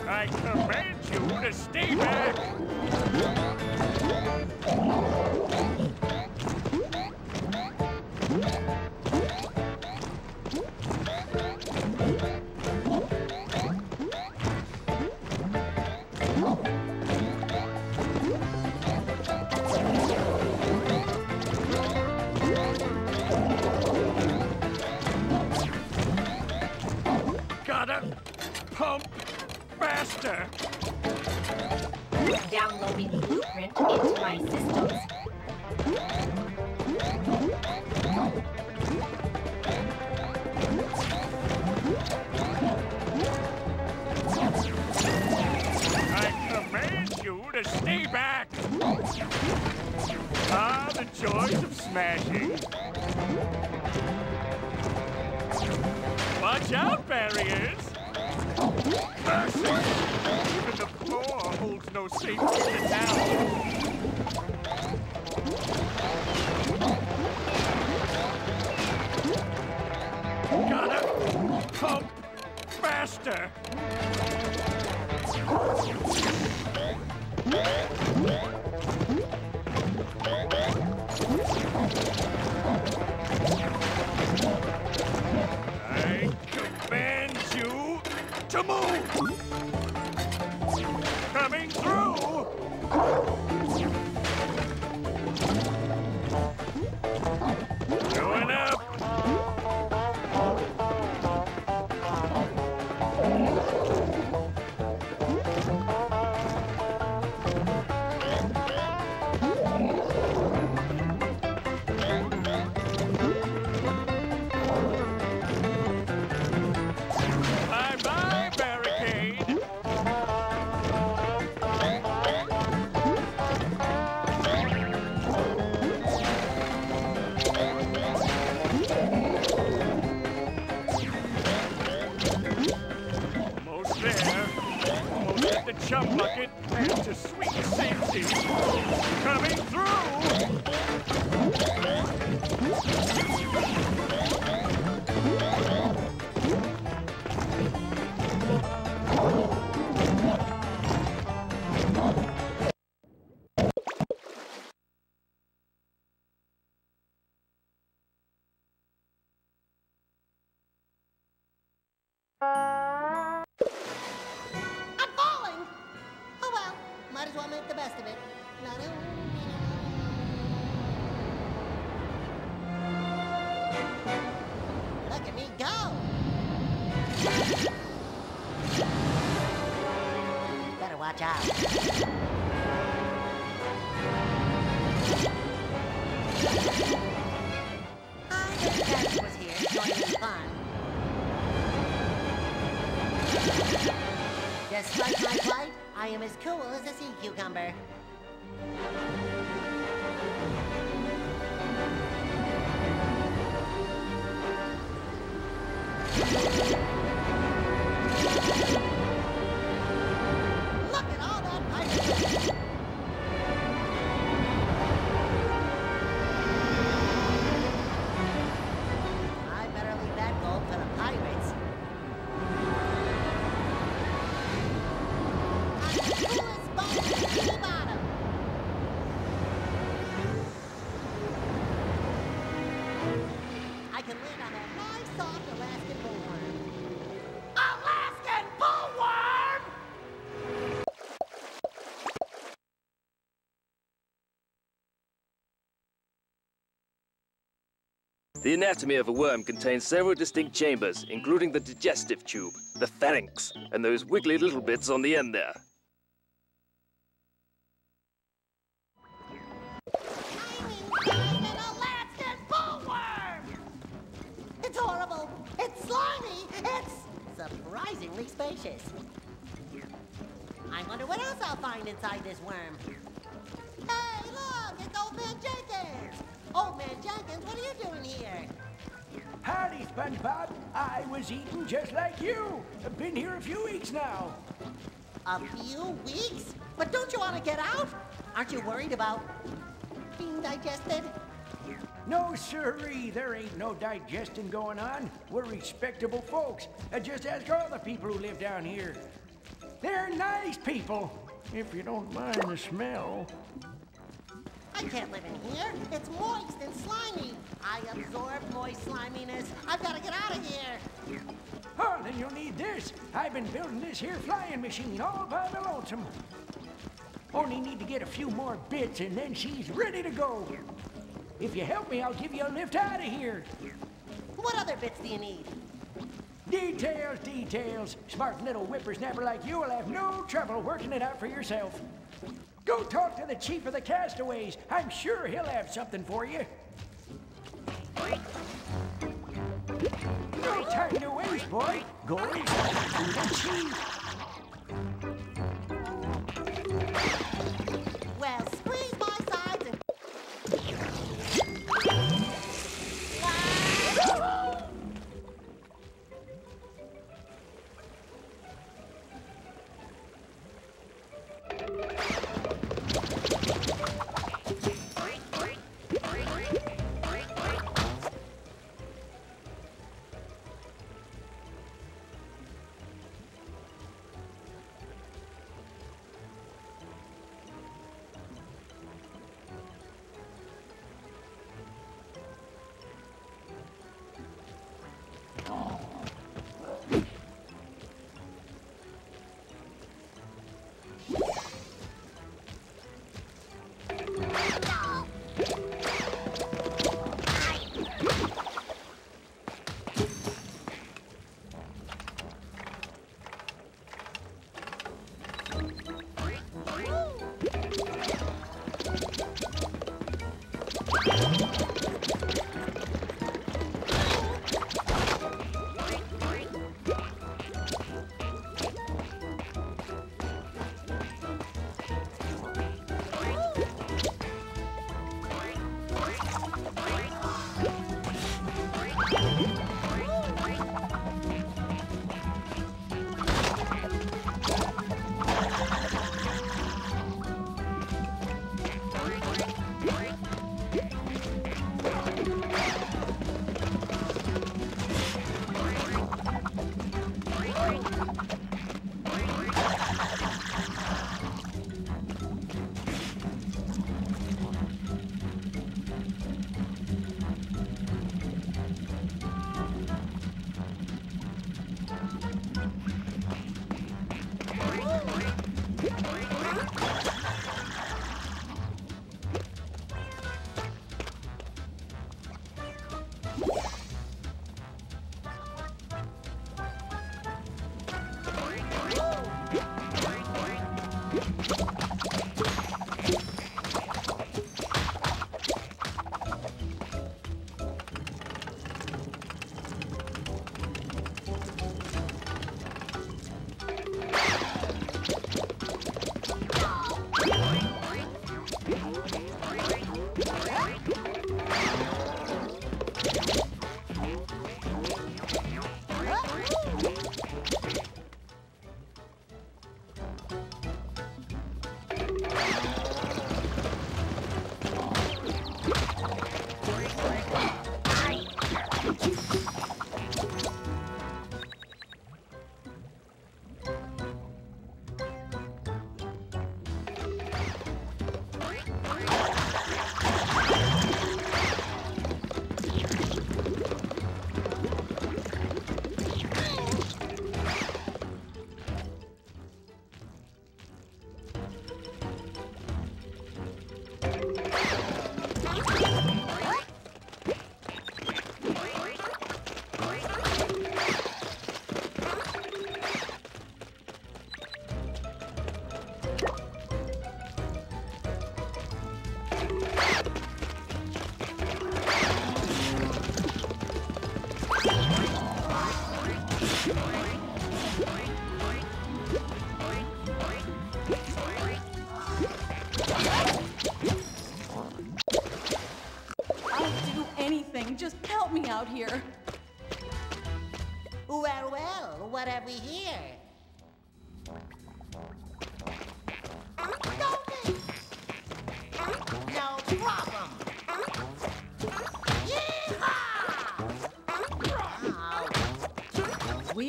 I command you to stay back. smashing. Watch out, barriers! Mercy! Even the floor holds no safety now. Gotta pump faster! I command you to move! Coming through! Going up! Chum bucket and to sweet safety. Coming through. Might as well make the best of it. Look at me go! Better watch out. I knew Patrick was here joining the fun. Despite my plight, I am as cool as a sea cucumber. Look at all that ice! I better leave that gold for the pirates. Bikini Bottom. I can land on that live, soft Alaskan bullworm. Alaskan bullworm! The anatomy of a worm contains several distinct chambers, including the digestive tube, the pharynx, and those wiggly little bits on the end there. Surprisingly spacious. I wonder what else I'll find inside this worm. Hey, look! It's Old Man Jenkins! Old Man Jenkins, what are you doing here? Howdy, SpongeBob. I was eating just like you. I've been here a few weeks now. A few weeks? But don't you want to get out? Aren't you worried about being digested? No, sirree, there ain't no digesting going on. We're respectable folks. Just ask all the people who live down here. They're nice people, if you don't mind the smell. I can't live in here. It's moist and slimy. I absorb moist sliminess. I've got to get out of here. Oh, then you'll need this. I've been building this here flying machine all by the lonesome. Only need to get a few more bits and then she's ready to go. If you help me, I'll give you a lift out of here. What other bits do you need? Details, details. Smart little whippersnapper like you will have no trouble working it out for yourself. Go talk to the chief of the castaways. I'm sure he'll have something for you. No time to waste, boy. Go and do the chief. Well, squeeze my sides and...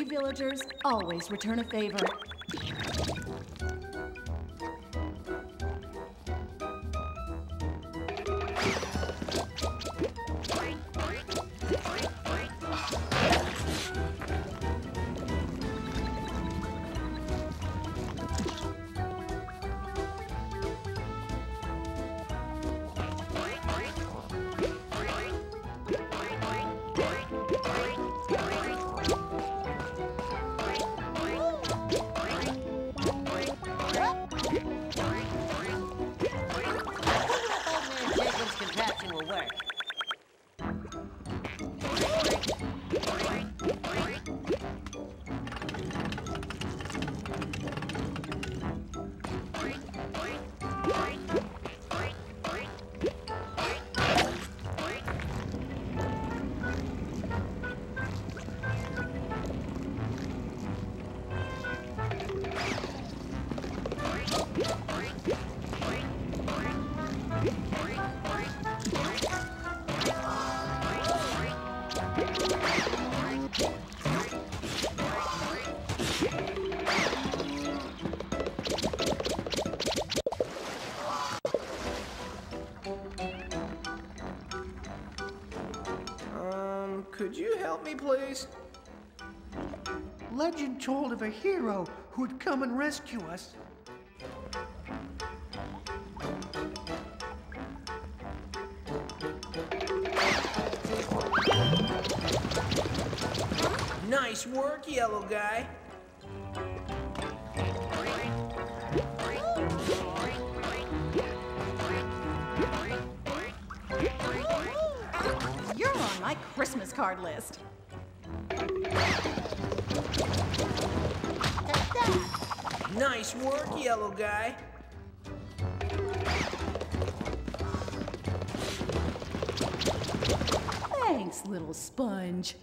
Villagers always return a favor. Please. Legend told of a hero who'd come and rescue us. Nice work, yellow guy. You're on my Christmas card list. Nice work, yellow guy. little sponge.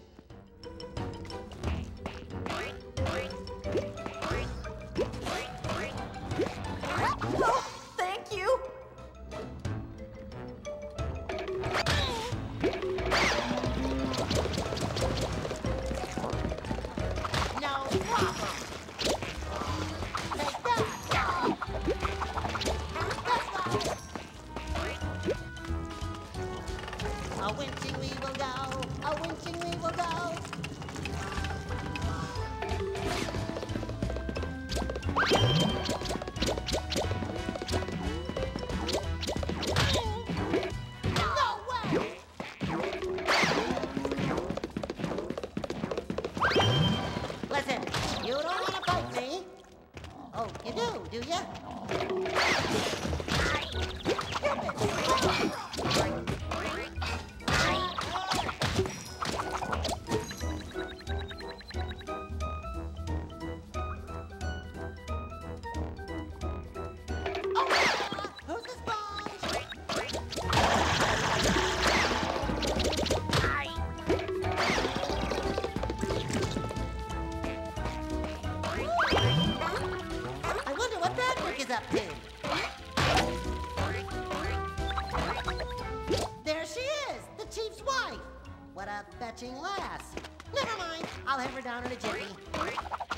Oh, thank you. No problem. A-winching we will go, a-winching we will go.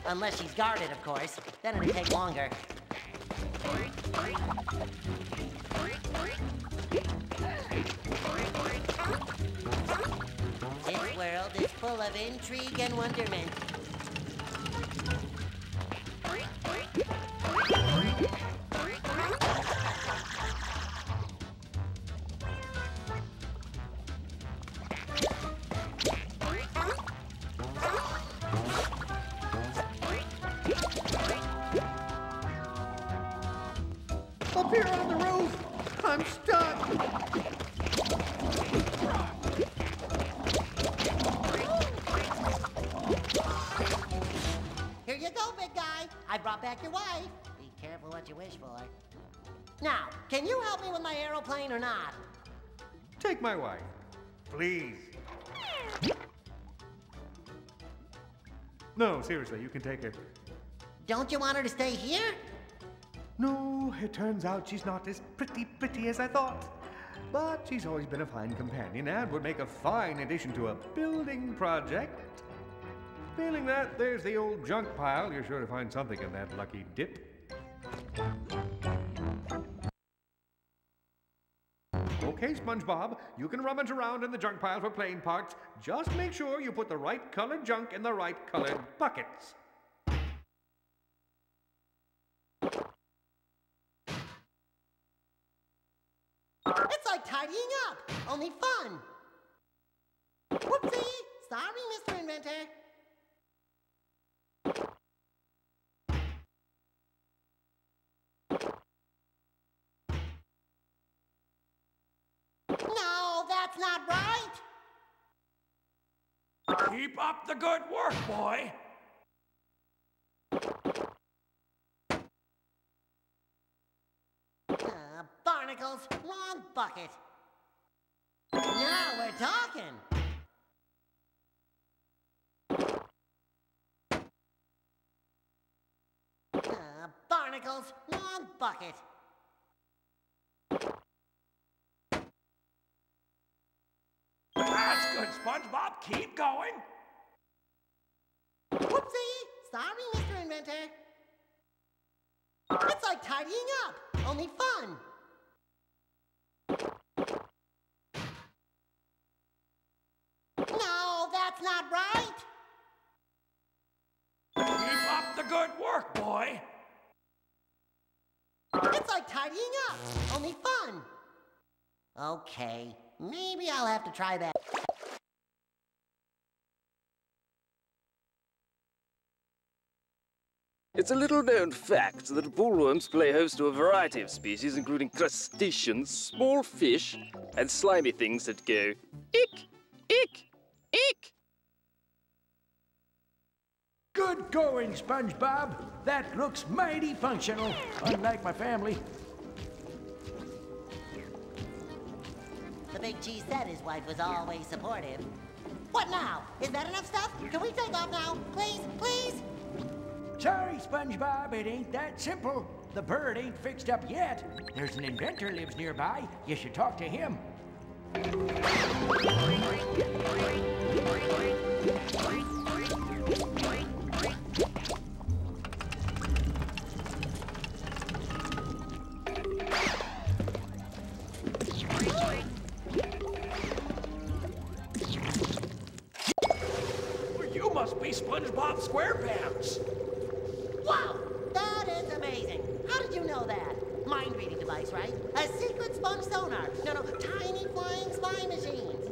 Unless she's guarded, of course. Then it'll take longer. This world is full of intrigue and wonderment. Or not? Take my wife, please. No, seriously, you can take her. Don't you want her to stay here? No, it turns out she's not as pretty as I thought. But she's always been a fine companion and would make a fine addition to a building project. Failing that, there's the old junk pile. You're sure to find something in that lucky dip. Okay, SpongeBob, you can rummage around in the junk pile for playing parts. Just make sure you put the right colored junk in the right colored buckets. It's like tidying up, only fun. Whoopsie! Sorry, Mr. Inventor. No, that's not right. Keep up the good work, boy. Barnacles, wrong bucket. Now we're talking. Barnacles, wrong bucket. That's good, SpongeBob. Keep going. Whoopsie! Sorry, Mr. Inventor. It's like tidying up, only fun. No, that's not right. Keep up the good work, boy. It's like tidying up, only fun. Okay. Maybe I'll have to try that. It's a little-known fact that poolworms play host to a variety of species, including crustaceans, small fish, and slimy things that go ick, ick, ick. Good going, SpongeBob. That looks mighty functional, unlike my family. The big G said his wife was always supportive. What now? Is that enough stuff? Can we take off now? Please, please? Sorry, SpongeBob, it ain't that simple. The bird ain't fixed up yet. There's an inventor lives nearby. You should talk to him. You must be SpongeBob SquarePants. Wow, that is amazing. How did you know that? Mind reading device, right? A secret sponge sonar. No, tiny flying spy machines.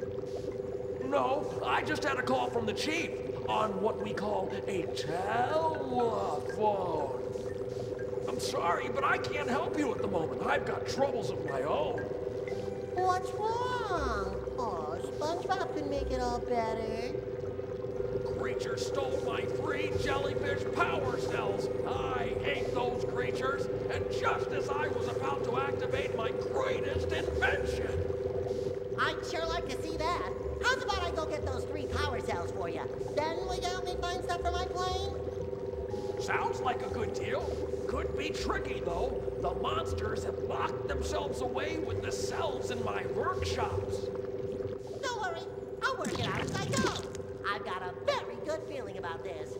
No, I just had a call from the chief on what we call a telephone. I'm sorry, but I can't help you at the moment. I've got troubles of my own. What's wrong? Oh, SpongeBob can make it all better. Creature stole my 3 jellyfish power cells. I hate those creatures, and just as I was about to activate my greatest invention. I'd sure like to see that. How's about I go get those 3 power cells for you? Then will you help me find stuff for my plane? Sounds like a good deal. Could be tricky, though. The monsters have locked themselves away with the cells in my workshops. Don't worry. I'll work it out as I go. I've got a very good feeling about this.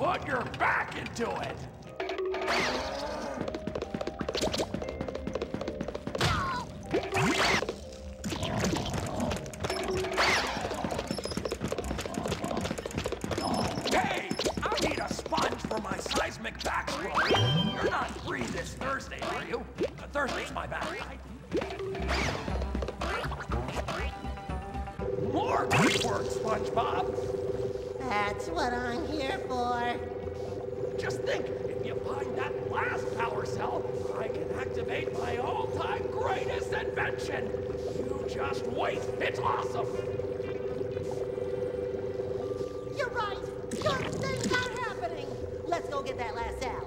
Put your back into it! Hey! I need a sponge for my seismic backstroke. You're not free this Thursday, are you? Thursday's my bad night. More good work, SpongeBob! That's what I'm here for. Just think, if you find that last power cell, I can activate my all-time greatest invention. You just wait, it's awesome. You're right. Good things are happening. Let's go get that last cell.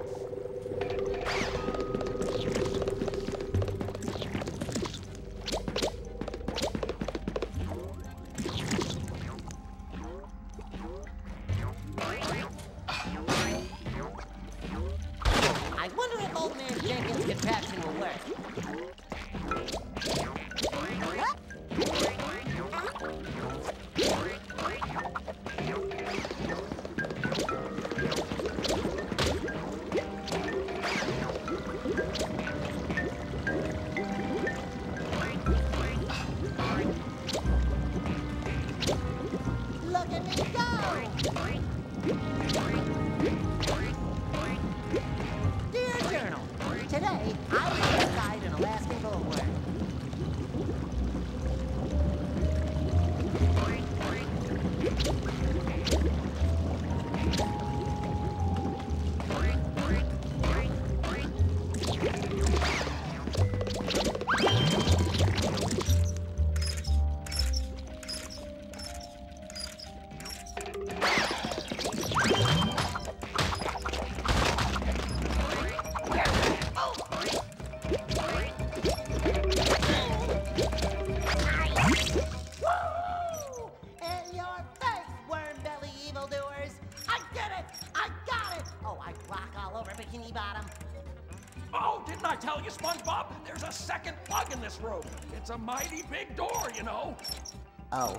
It's a mighty big door, you know. Oh.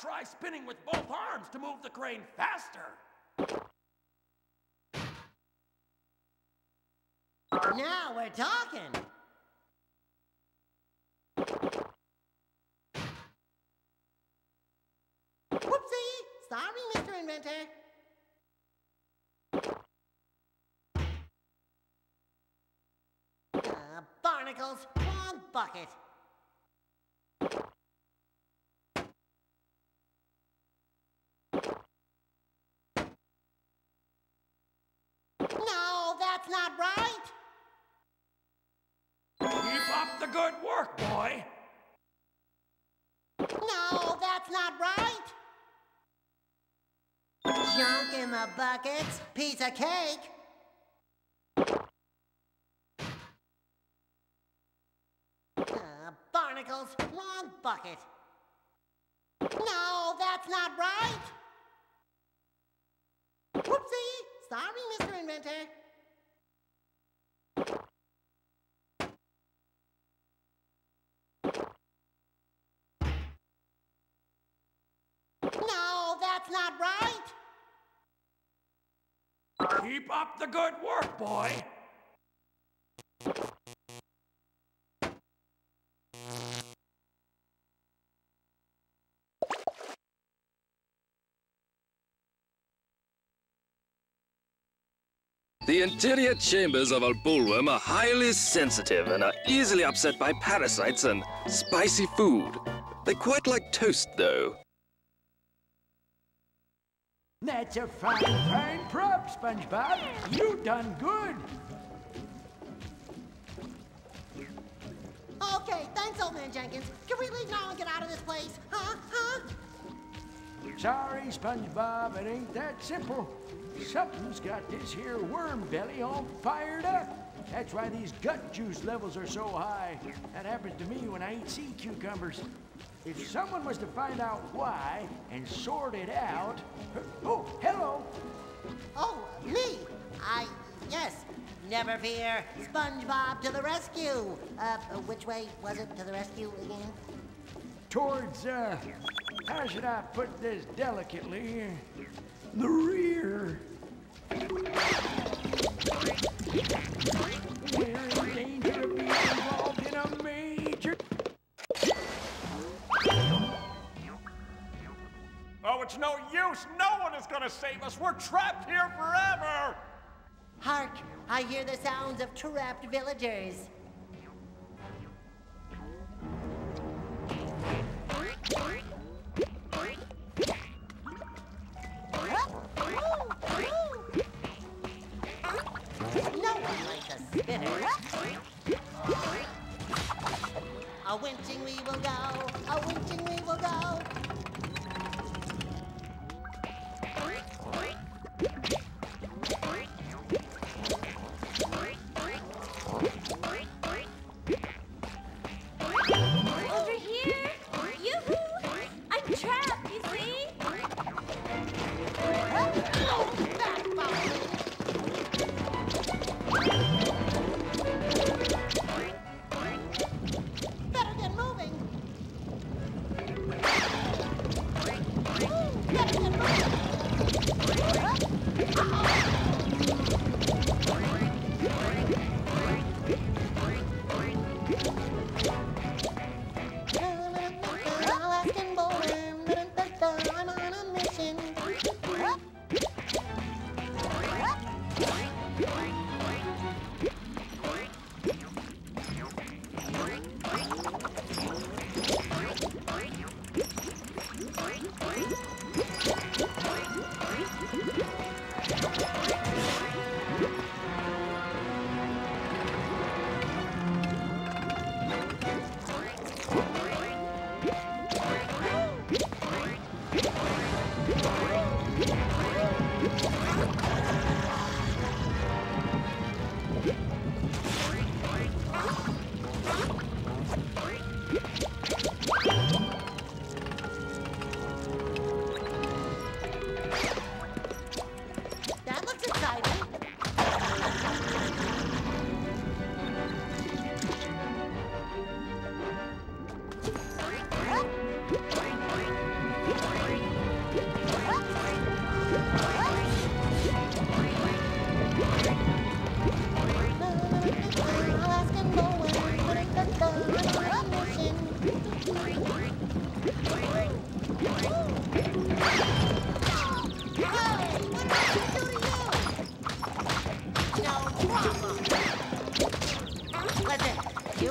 Try spinning with both arms to move the crane faster. Now we're talking. Whoopsie! Sorry, Mr. Inventor. barnacles, wrong bucket. No, that's not right. Keep up the good work, boy. No, that's not right. Junk in the buckets, piece of cake. Barnacles, wrong bucket. No, that's not right. Whoopsie, sorry, Mr. Inventor. No, that's not right. Keep up the good work, boy. The interior chambers of a bullworm are highly sensitive and are easily upset by parasites and spicy food. They quite like toast, though. That's a fine prop, SpongeBob. You done good. Okay, thanks, Old Man Jenkins. Can we leave now and get out of this place? Huh? Sorry, SpongeBob, it ain't that simple. Something's got this here worm belly all fired up. That's why these gut juice levels are so high. That happens to me when I eat sea cucumbers. If someone was to find out why and sort it out... Oh, hello! Oh, me! Yes, never fear. SpongeBob to the rescue. Which way was it to the rescue again? Towards, how should I put this delicately? The rear. We're in danger of being involved in a major... Oh, it's no use. No one is going to save us. We're trapped here forever. Hark, I hear the sounds of trapped villagers. No one likes a spinner. A-winching we will go, a-winching we will go. You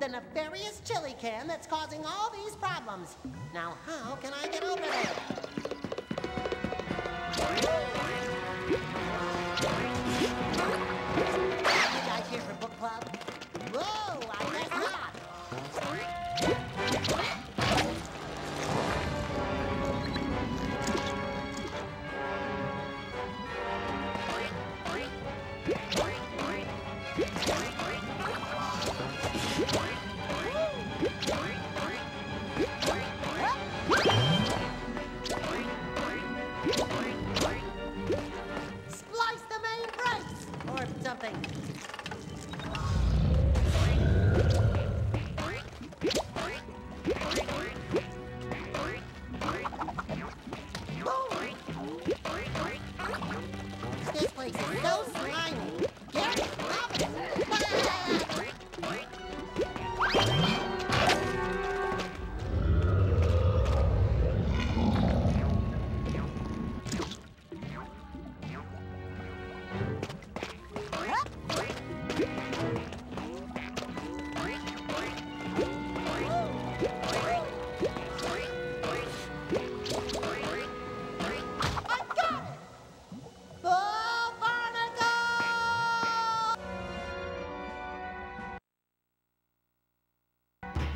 the nefarious chili can that's causing all these problems. Now, how can I get over there? You guys here for book club? Whoa, I guess not.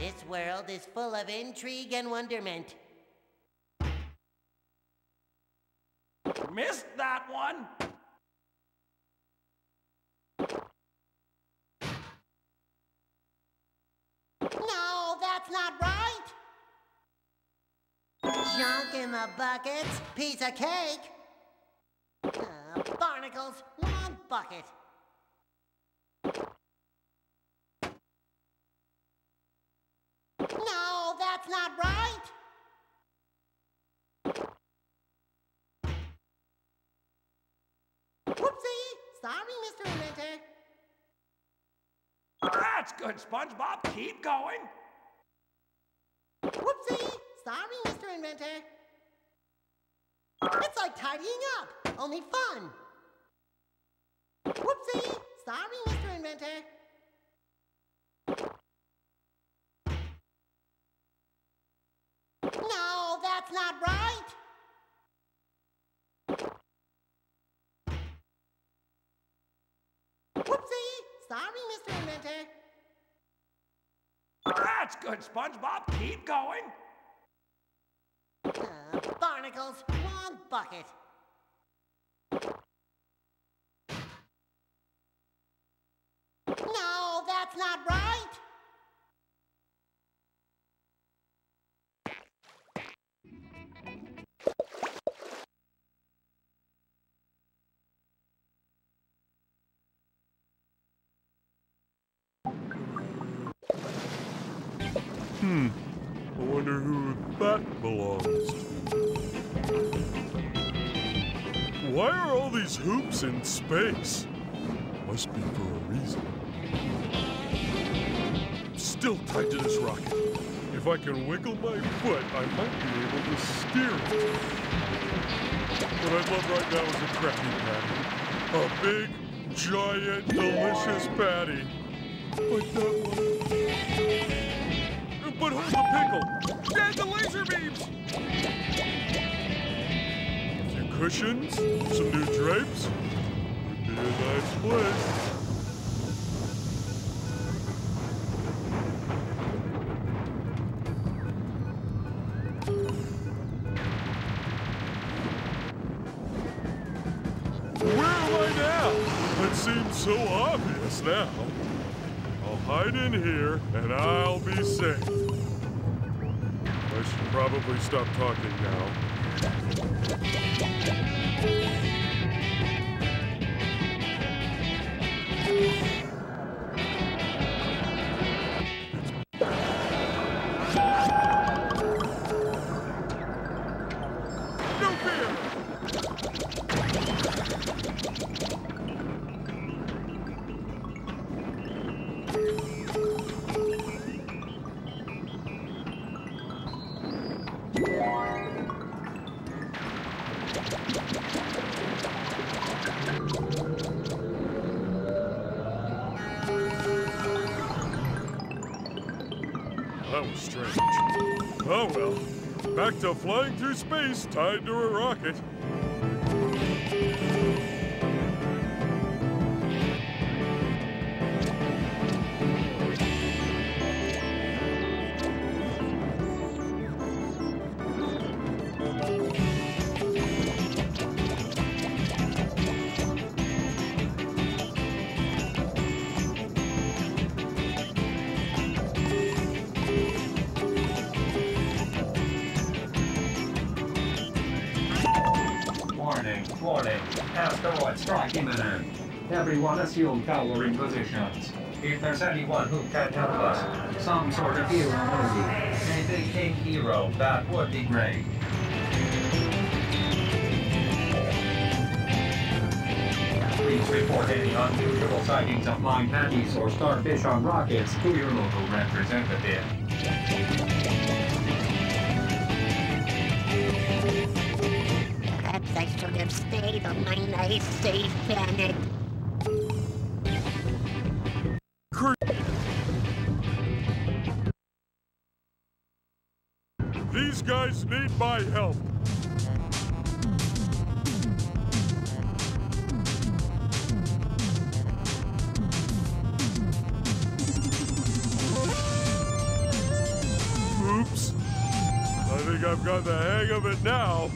This world is full of intrigue and wonderment. Missed that one! No, that's not right! Junk in the buckets, piece of cake! Barnacles, one bucket. No, that's not right! Whoopsie! Sorry, Mr. Inventor. That's good, SpongeBob. Keep going. Whoopsie! Sorry, Mr. Inventor. It's like tidying up, only fun. Whoopsie! Sorry, Mr. Inventor. No, that's not right! Whoopsie! Sorry, Mr. Inventor. That's good, SpongeBob. Keep going! Barnacles, one bucket. No, that's not right! I wonder who that belongs to. Why are all these hoops in space? Must be for a reason. I'm still tied to this rocket. If I can wiggle my foot, I might be able to steer it. What I'd love right now is a Krabby Patty. A big, giant, delicious patty. Like that one. But who's the pickle? And the laser beams! A few cushions, some new drapes. Would be a nice place. Where am I now? It seems so obvious now. I'll hide in here, and I'll be safe. I should probably stop talking now. No fear! that was strange. Oh well. Back to flying through space, tied to a rocket. Everyone assume cowering positions. If there's anyone who can help us, some sort of hero movie, a big king hero, that would be great. Please report any unusual sightings of flying patties or starfish on rockets to your local representative. Perhaps I should have stayed on my nice safe planet. These guys need my help. Oops. I think I've got the hang of it now.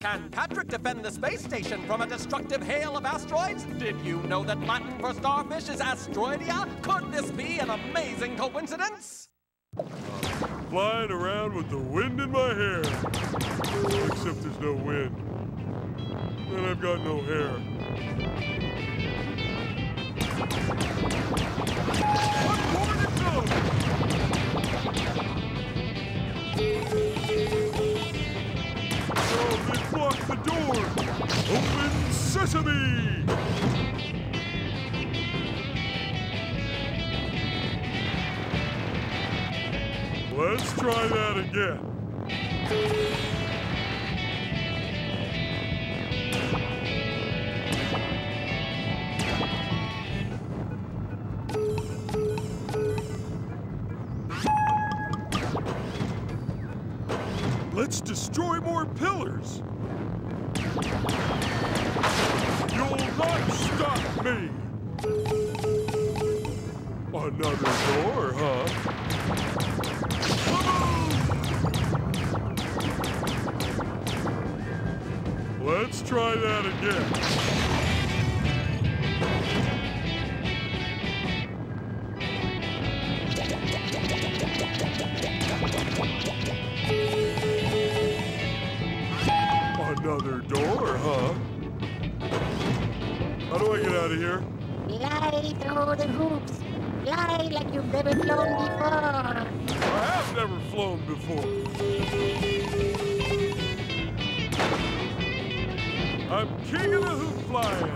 Can Patrick defend the space station from a destructive hail of asteroids? Did you know that Latin for starfish is asteroidia? Could this be an amazing coincidence? Flying around with the wind in my hair. Except there's no wind. And I've got no hair. Lock the door! Open sesame! Let's try that again. Let's destroy more pillars! You'll not stop me! Another door, huh? Boom! Let's try that again. Another door, huh? How do I get out of here? Fly through the hoops. Fly like you've never flown before. I have never flown before. I'm king of the hoop flying.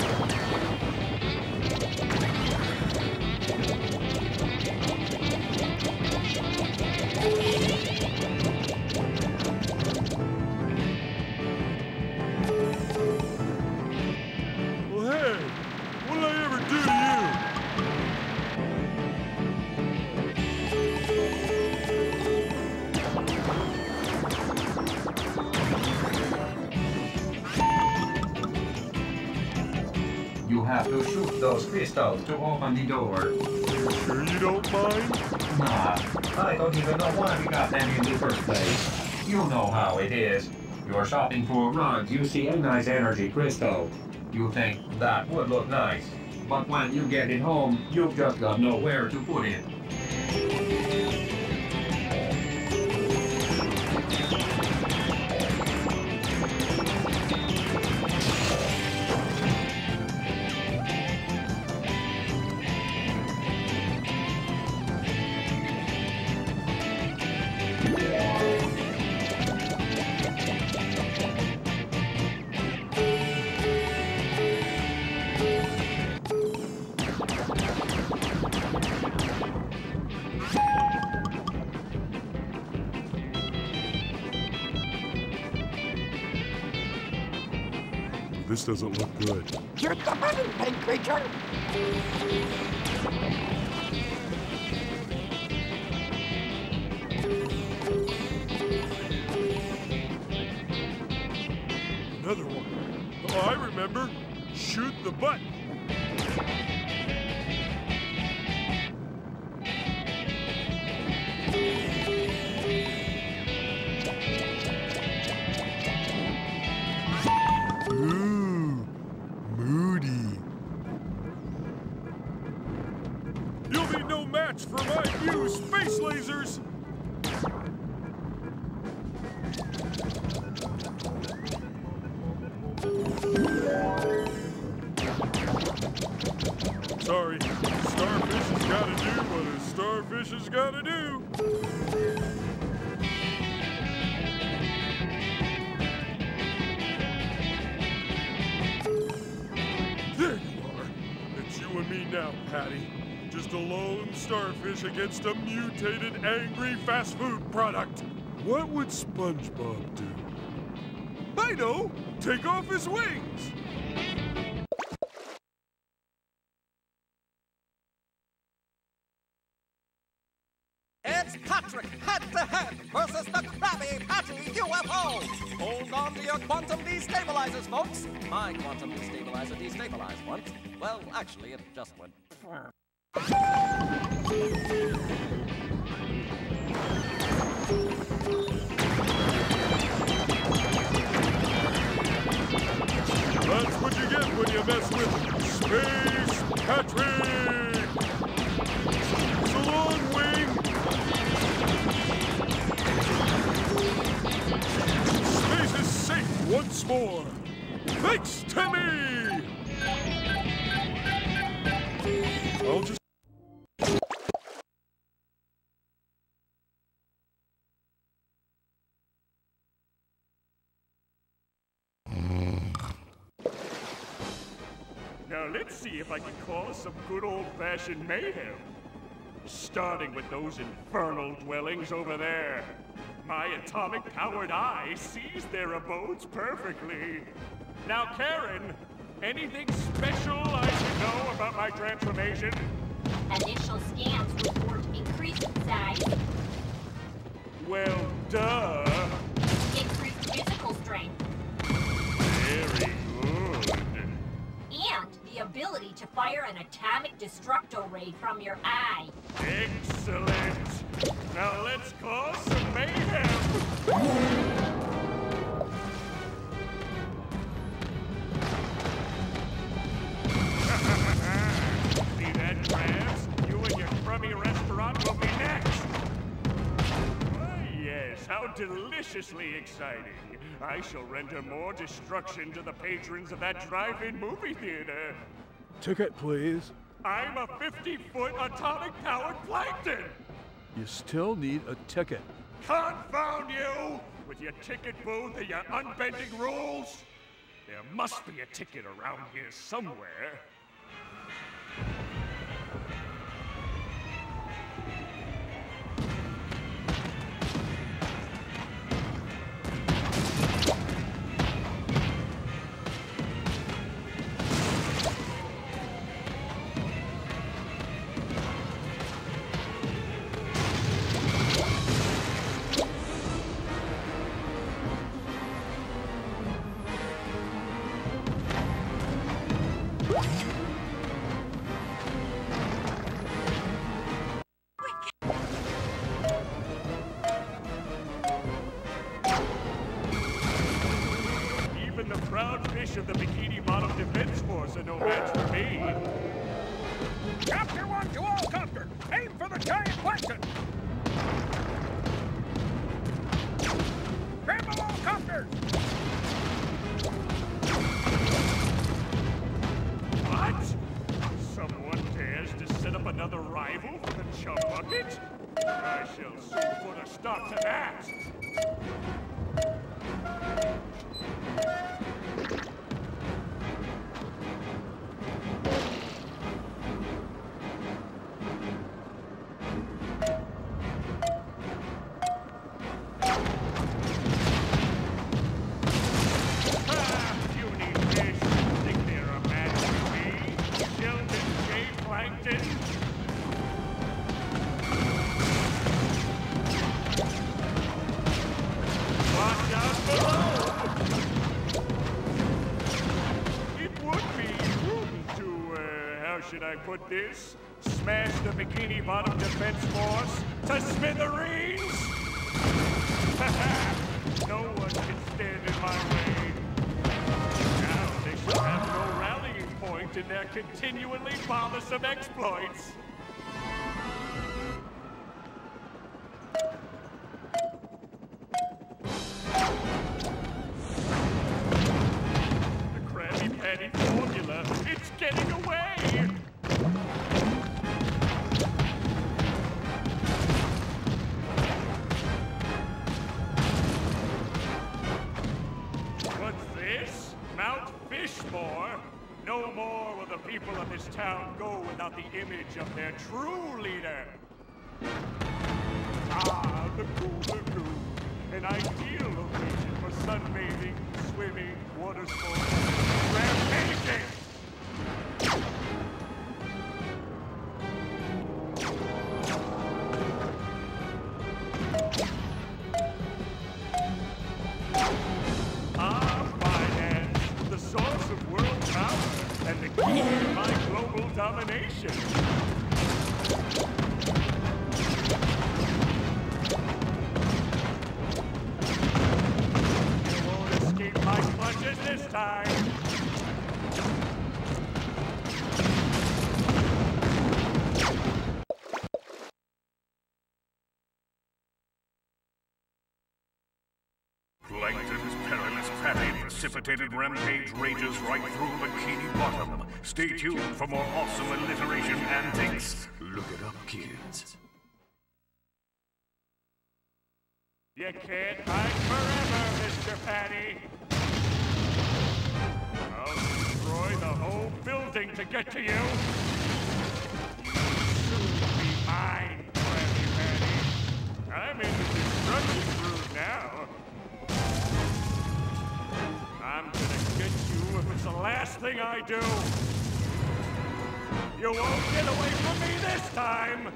To shoot those crystals to open the door. Sure you don't mind? Nah, I don't even know why we got them in the first place. You know how it is. You're shopping for rugs, you see a nice energy crystal. You think that would look nice. But when you get it home, you've just got nowhere to put it. This doesn't look good. You're the button, pink creature. Another one. Oh, I remember. Shoot the button. Sorry, Starfish has got to do what a starfish has got to do. There you are. It's you and me now, Patty. Just a lone starfish against a mutated, angry fast food product. What would SpongeBob do? I know! Take off his wings! Patrick, head-to-head versus the Krabby Patty UFO. Hold on to your quantum destabilizers, folks. My quantum destabilizer destabilized once. Well, actually, it just went. That's what you get when you mess with Space Patrick. So long, wing. Space is safe once more, thanks to me! I'll just... Now let's see if I can cause some good old-fashioned mayhem. Starting with those infernal dwellings over there. My atomic-powered eye sees their abodes perfectly. Now, Karen, anything special I should know about my transformation? Initial scans report increased size. Well, duh. Increased physical strength. Very good. And the ability to fire an atomic destructo ray from your eye. Excellent. Now let's cause some mayhem. See that, Krabs? You and your crummy restaurant will be next. Why, yes, how deliciously exciting. I shall render more destruction to the patrons of that drive-in movie theater. Ticket, please. I'm a 50-foot atomic-powered plankton! You still need a ticket. Confound you! With your ticket booth and your unbending rules! There must be a ticket around here somewhere. Of the Bikini Bottom Defense Force are no match for me. Chapter 1 to all copter! Aim for the giant plankton! Scramble all copters! What? Someone dares to set up another rival for the chum bucket? I shall soon put a stop to that! I put this? Smash the Bikini Bottom Defense Force to smithereens! No one can stand in my way. Now they should have no rallying point in their continually bothersome exploits. The Krabby Patty formula, it's getting away! No more will the people of this town go without the image of their true leader. Ah, the cool lagoon, an ideal location for sunbathing, swimming, water sports, rampaging. Plankton's perilous patty-precipitated rampage rages right through Bikini Bottom. Stay tuned for more awesome alliteration antics. Look it up, kids. You can't hide forever, Mr. Patty. I'll destroy the whole building to get to you. You'll soon be mine, Krabby Patty. I'm in the destruction room now. I'm gonna get you if it's the last thing I do! You won't get away from me this time!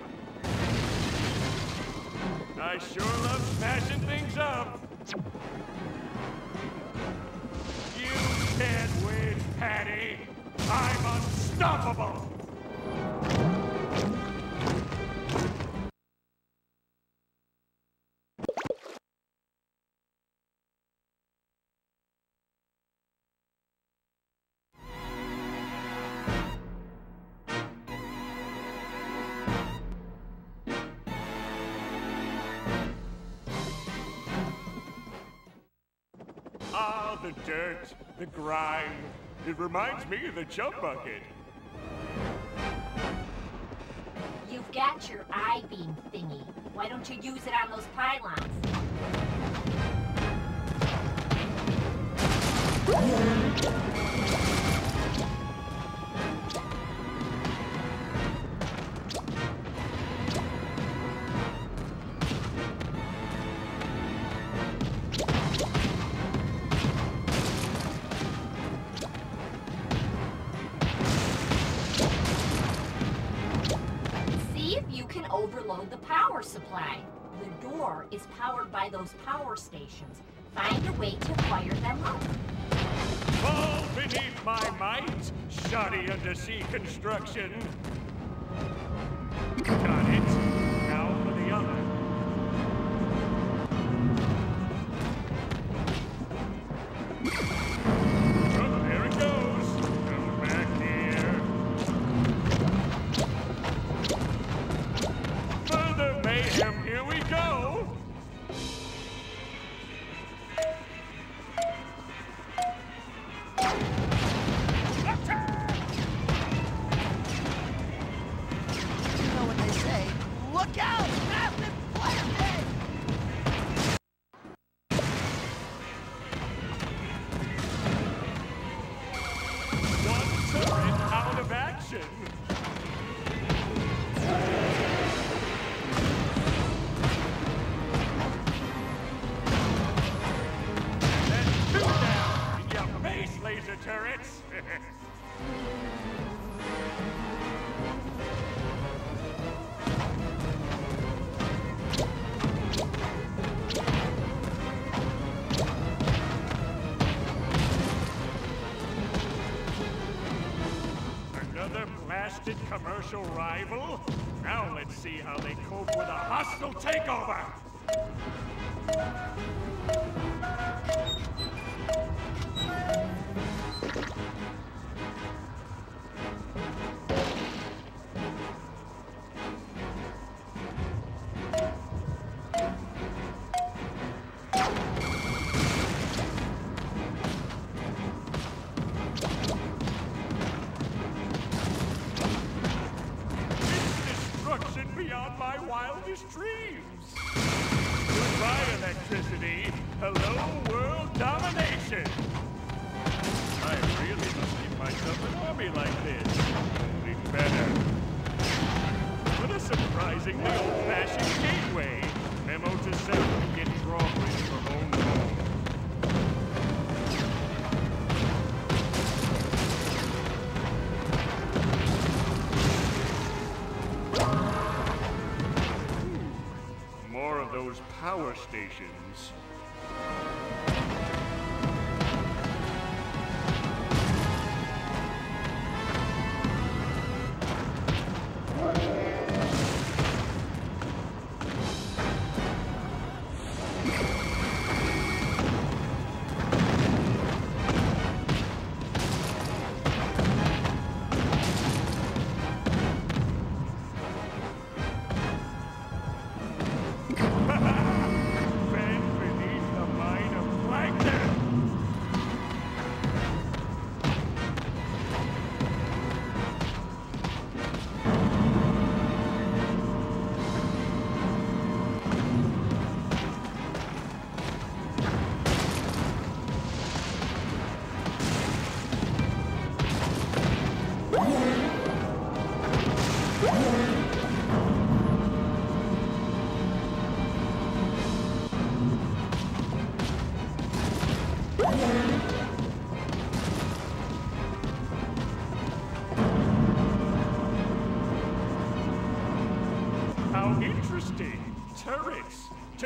I sure love smashing things up! You can't win, Patty! I'm unstoppable! The dirt, the grime, it reminds me of the jump bucket. You've got your I-beam thingy. Why don't you use it on those pylons. Supply. The door is powered by those power stations. Find a way to fire them up. Fall beneath my might, shoddy undersea construction. Got it. Now for the other. commercial rival. Now let's see how they cope with a hostile takeover. Power stations.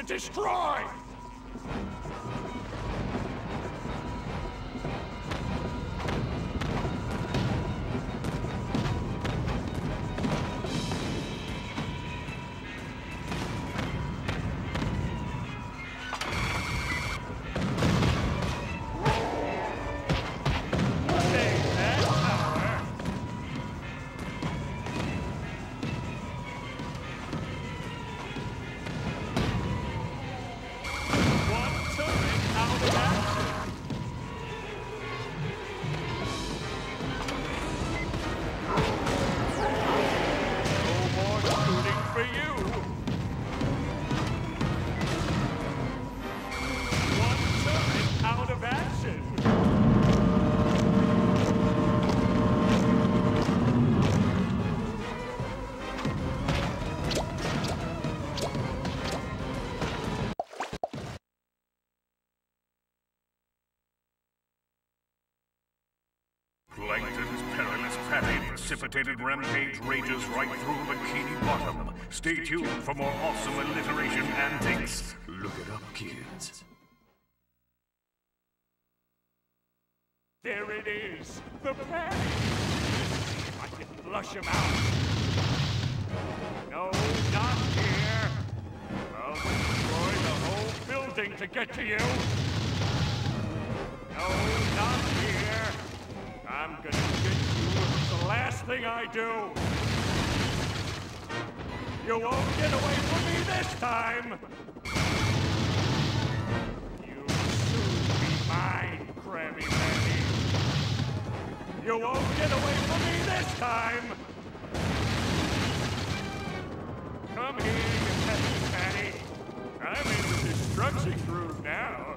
Destroy! Plankton's perilous padded, precipitated rampage rages right through Bikini Bottom. Stay tuned for more awesome alliteration antics. Look it up, kids. There it is, the pack. I can lush him out. No, not here. I'll destroy the whole building to get to you. No, not here. I'm gonna get you if it's the last thing I do! You won't get away from me this time! You'll soon be mine, Krabby Patty! You won't get away from me this time! Come here, you Krabby Patty! I'm in the destruction groove now!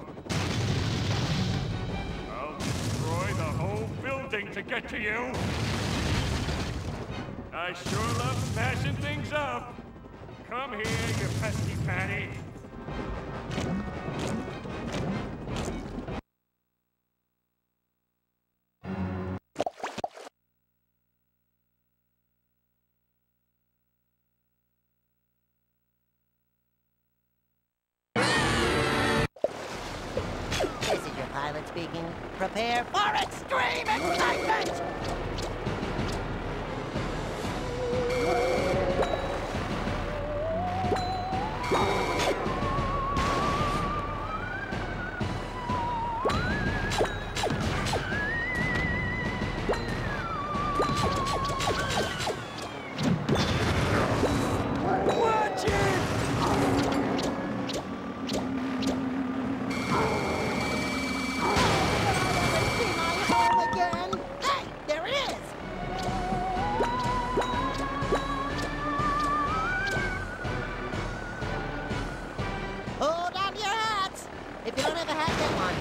Destroy the whole building to get to you. I sure love smashing things up. Come here, you pesky patty. Speaking, prepare for extreme excitement! If you don't have a hat, get mine.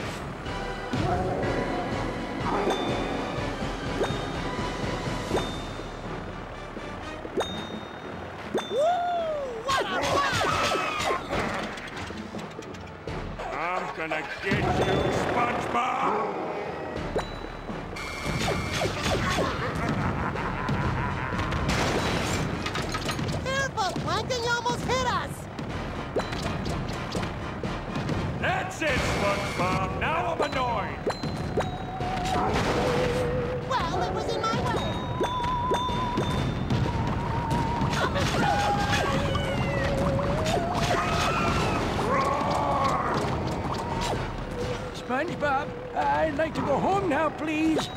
Woo! What a ride! I'm gonna get you, SpongeBob! Plankton, you almost hit us! That's it, SpongeBob! Now I'm annoyed! Well, it was in my way! SpongeBob, I'd like to go home now, please!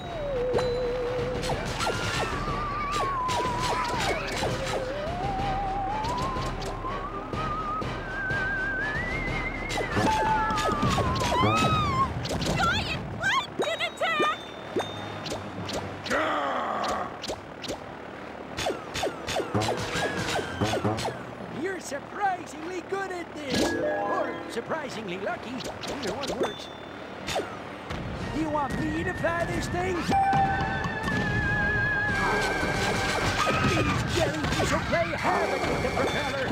Surprisingly good at this, or surprisingly lucky. Either one works. Do you want me to fly this thing? These jellyfish will play havoc with the propeller.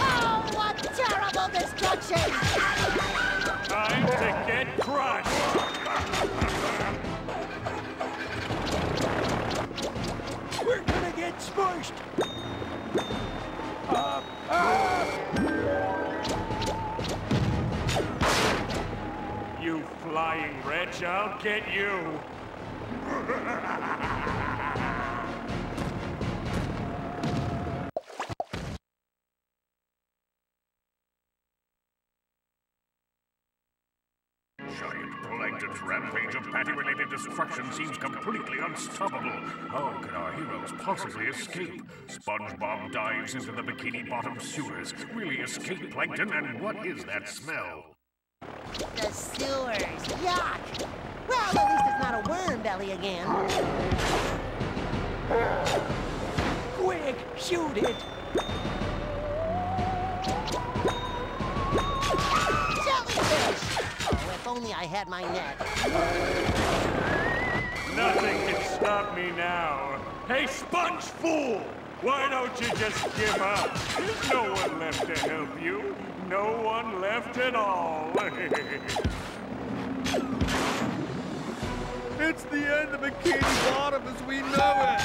Oh, what terrible destruction! Time to get crushed. We're gonna get smushed. You flying wretch, I'll get you! Giant Plankton's rampage of patty-related destruction seems completely unstoppable. How can our heroes possibly escape? SpongeBob dives into the Bikini Bottom sewers. Will he escape Plankton, and what is that smell? The sewers. Yuck! Well, at least it's not a worm belly again. Quick, shoot it! Jellyfish! Oh, if only I had my net. Nothing can stop me now. Hey, sponge fool! Why don't you just give up? There's no one left to help you. No one left at all. It's the end of Bikini Bottom as we know it.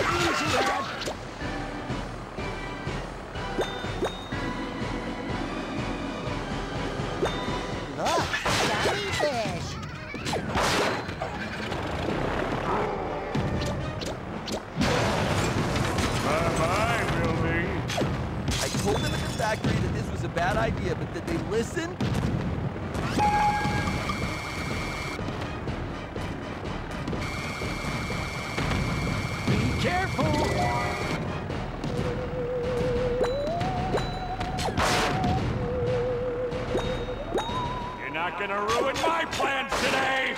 Look, jellyfish. That this was a bad idea, but did they listen? Be careful! You're not gonna ruin my plans today!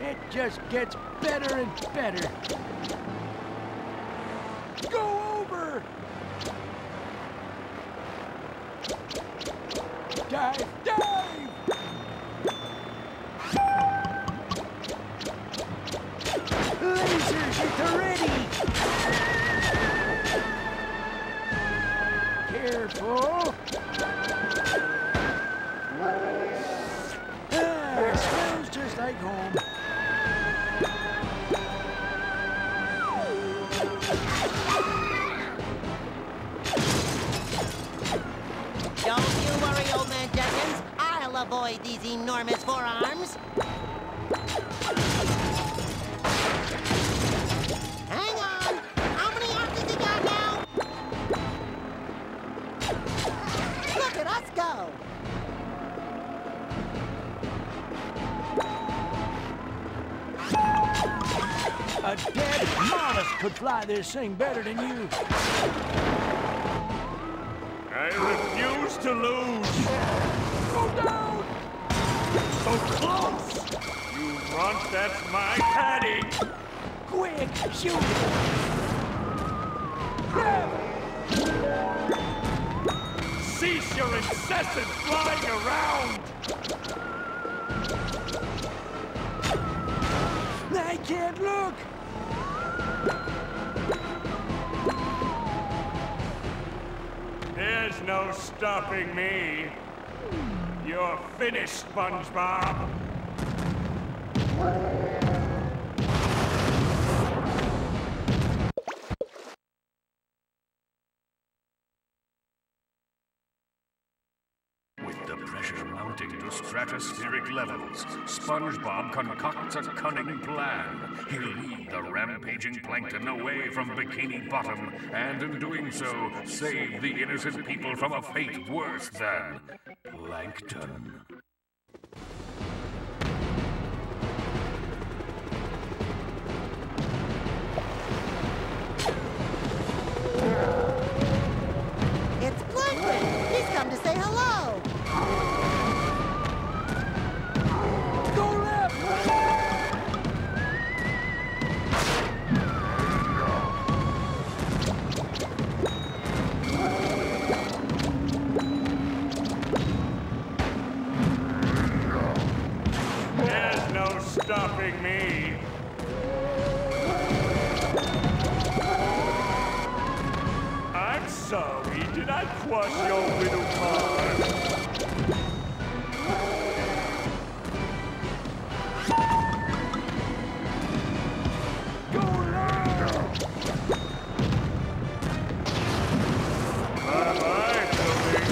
It just gets better and better. Go over! Dive, dive! Lasers at the ready! Careful! Smells just like home. Don't you worry, old man Jenkins. I'll avoid these enormous forearms. Hang on. How many arms has he got now? Look at us go. A dead mollusk could fly this thing better than you. I refuse to lose. Go down! So close! You want that's my patty! Quick, shoot! Yeah. Cease your incessant flying around! I can't look! There's no stopping me. You're finished, SpongeBob. With the pressure mounting to stratospheric levels, SpongeBob concocts a cunning plan. He'll lead the rampaging plankton away from Bikini Bottom, and in doing so, save the innocent people from a fate worse than plankton. It's Plankton! He's come to say hello! Go left! There's no stopping me! I'm sorry, did I crush your little car? Go now! Bye-bye, Billy.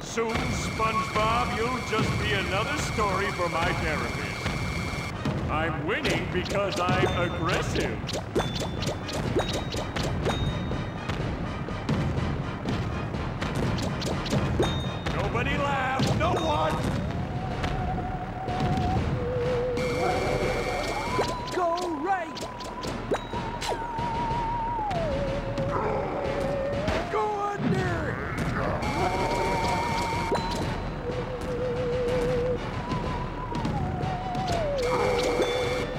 Soon, SpongeBob, you'll just be another story for my therapist. I'm winning because I'm aggressive. Nobody laughs, no one! Go right! Go under!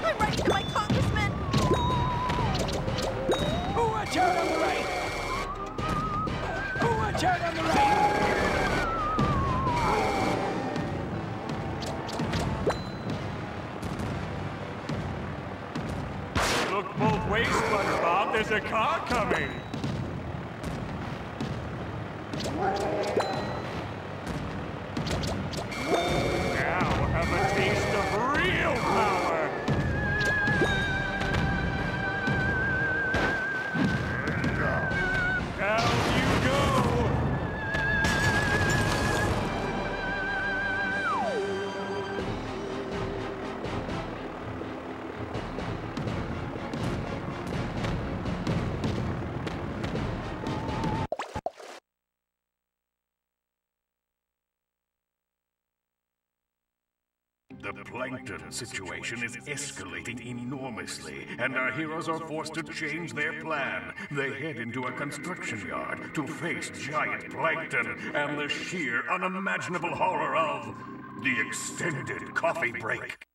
I'm right to my congressman! Oh, watch out on the right! Oh, watch out on the right! SpongeBob, there's a car coming! Now have a taste of real power! Down you go! The plankton situation is escalating enormously, and our heroes are forced to change their plan. They head into a construction yard to face giant plankton and the sheer, unimaginable horror of the extended coffee break.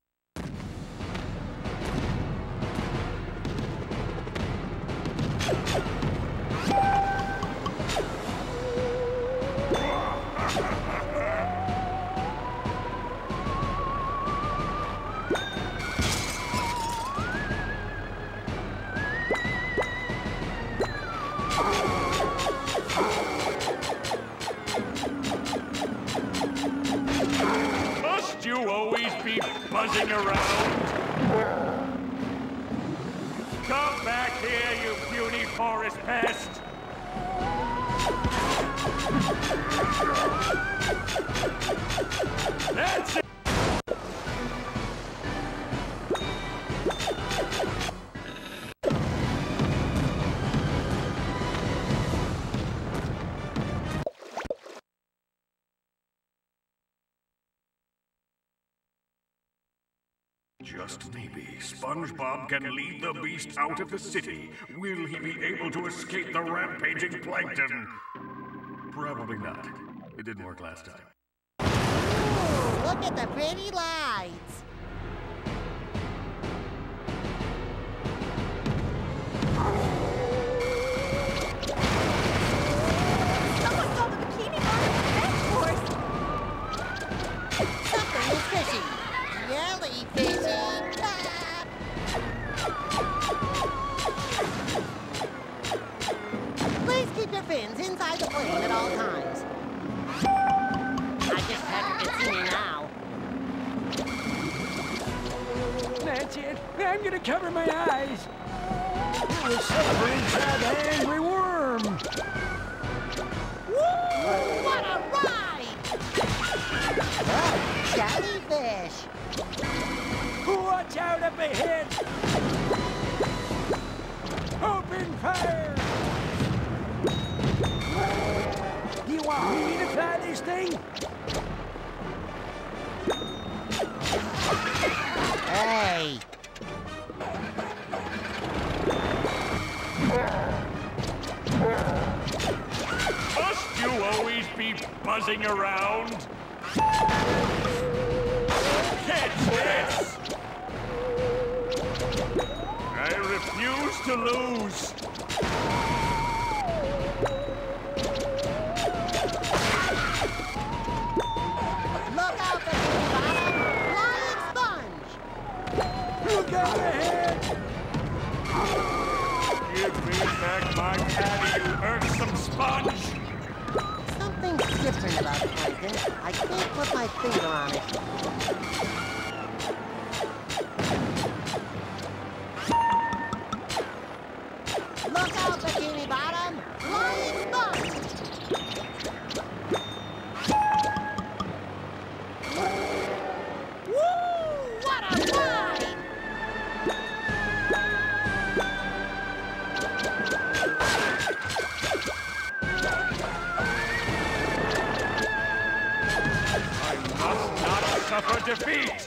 Just maybe SpongeBob can lead the beast out of the city. Will he be able to escape the rampaging Plankton? Probably not. It didn't work last time. Ooh, look at the pretty lights. Someone called the Bikini Bottom Defense Force! Something is fishy. Jellyfishy. Please keep your fins inside the plane at all times. I guess Patrick can see me now. That's it. I'm gonna cover my eyes. We're celebrating that angry worm. Woo! What a ride! Oh, jellyfish. Watch out up ahead! Open fire! You want me to fly this thing? Hey! Must you always be buzzing around? Catch this! I refuse to lose. Look out, the flying sponge! Look out ahead! Give me back my caddy, you irksome sponge! Something's different about Plankton. I can't put my finger on it. Look out, Bikini Bottom! Flying sponge! Woo! What a ride! I must not suffer defeat!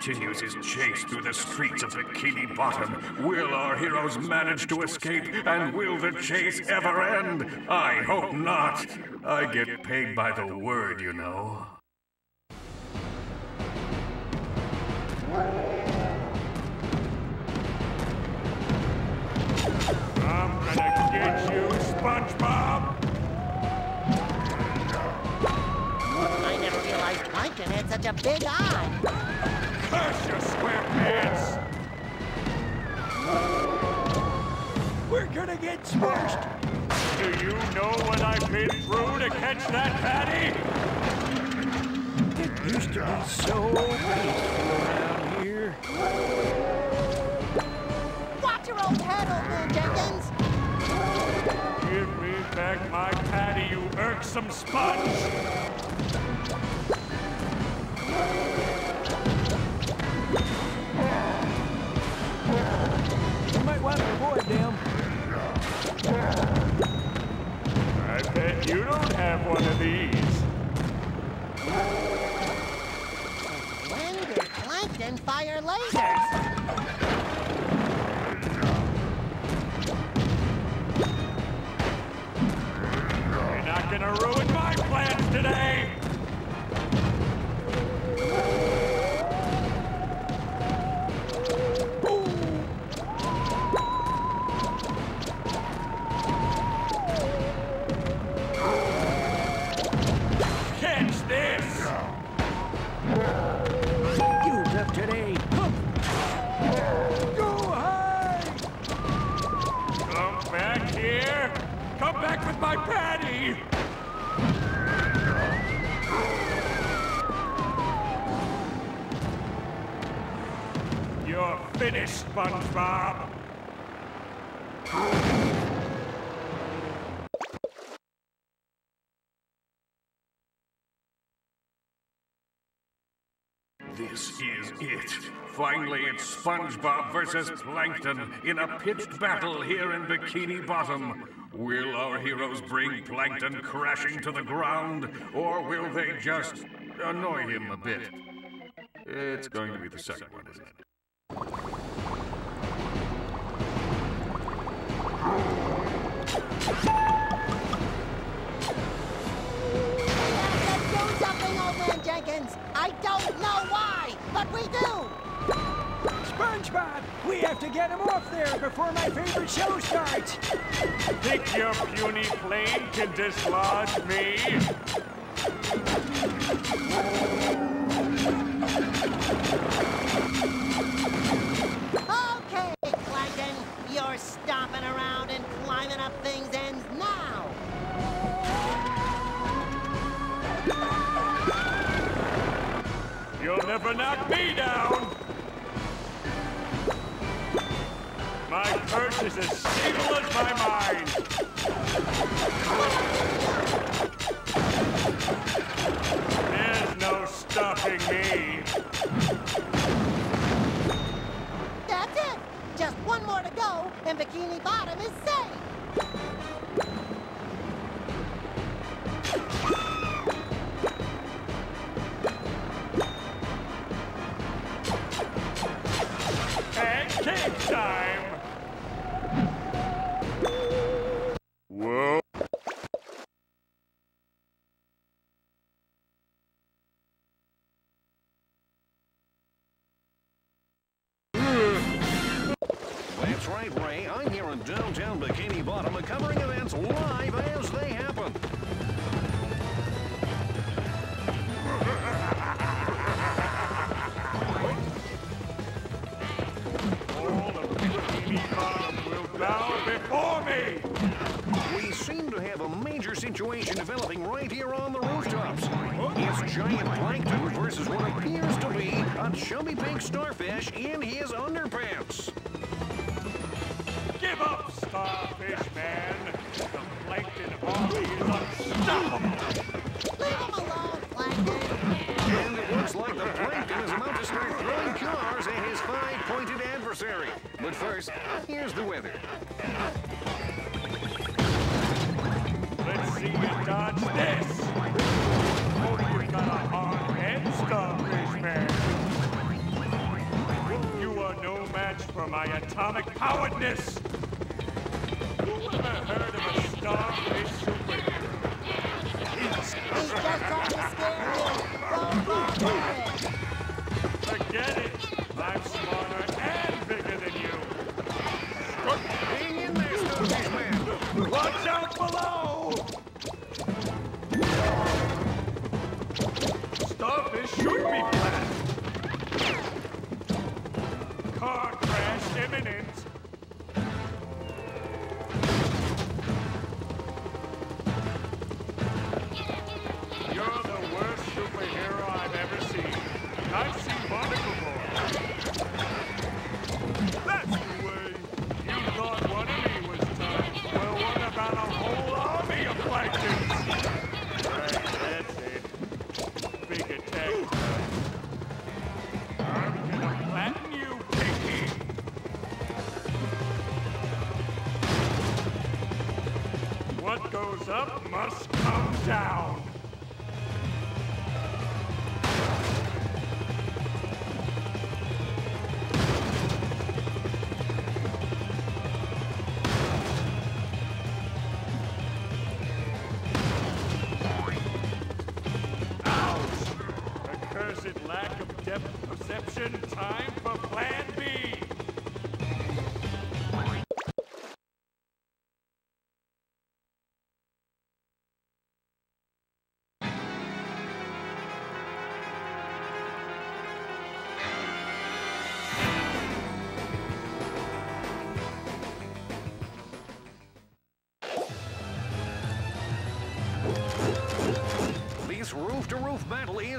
Continues his chase through the streets of Bikini Bottom. Will our heroes manage to escape, and will the chase ever end? I hope not. I get paid by the word, you know. I'm gonna get you, SpongeBob! I never realized Plankton had such a big eye. Curse your SquarePants! We're gonna get smashed! Do you know what I've been through to catch that patty? It used to be so peaceful around here. Watch your old head, old man Jenkins! Give me back my patty, you irksome sponge! I bet you don't have one of these. When did Plankton fire lasers? You're not gonna ruin my plans today! My patty! You're finished, SpongeBob! This is it. Finally, it's SpongeBob versus Plankton in a pitched battle here in Bikini Bottom. Will our heroes bring Plankton crashing to the ground, or will they just annoy him a bit? It's going to be the second one, isn't it? Let's do something, old man Jenkins! I don't know why, but we do! SpongeBob, we have to get him off there before my favorite show starts. Think your puny plane can dislodge me? Okay, Plankton, you're stomping around and climbing up things ends now. You'll never knock me down. My perch is as stable as my mind! There's no stopping me! That's it! Just one more to go, and Bikini Bottom is safe! And cake time! Whoa. That's right, Ray. I'm here in downtown Bikini Bottom and covering events live as they happen. All of Bikini Bottom will bow before me! We seem to have a major situation developing right here on the rooftops. It's giant Plankton versus what appears to be a chubby pink starfish in his underpants. Give up, Starfish Man! The Plankton army is unstoppable! Leave him alone, Plankton! And it looks like the Plankton is about to start throwing cars at his five-pointed adversary. But first, here's the weather. Let's see you dodge this! Oh, you got a hard head, Starfish Man! You are no match for my atomic poweredness! Who ever heard of a starfish superhero? He's just trying to scare you! Forget it! I'm smarter and bigger than you! Hang in there, Starfish Man! Watch out below! Starfish should be flat. Car crash imminent. You're the worst superhero I've ever seen. I've seen one before. That's the way. You thought one of me was tough. Well, what about a whole army of Planktons? Goes up must come down. Ouch! The cursed lack of depth perception. Time for Plan B.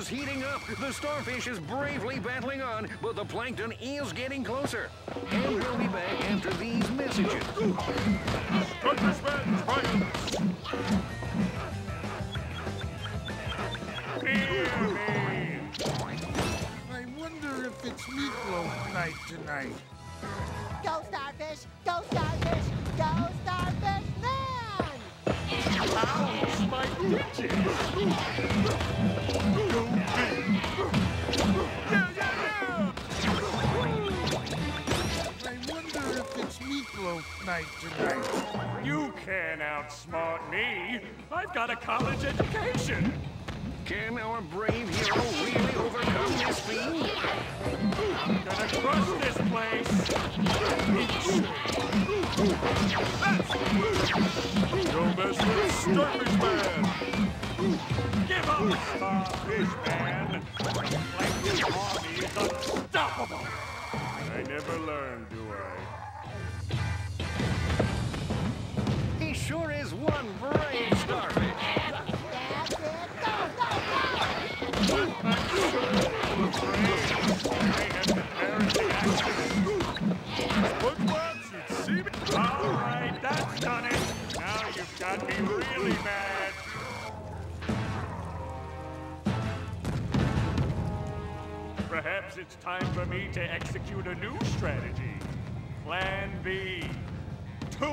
Heating up. The starfish is bravely battling on, but the Plankton is getting closer. And we'll be back after these messages. Starfish Man triumphs! Hear me! I wouldn't tonight. Go Starfish! Go Starfish! Go Starfish Man! Ouch, my bitches! Go big! No, no, no! I wonder if it's meatloaf night tonight. You can't outsmart me. I've got a college education. Can our brave hero really overcome this feat? I'm gonna crush this place! Don't mess with Starfish Man! Give up, Starfish Man! Plankton's army is unstoppable! I never learned, do I? He sure is one brave Starfish! Alright, that's done it. Now you've got me really mad. Perhaps it's time for me to execute a new strategy. Plan B. 2.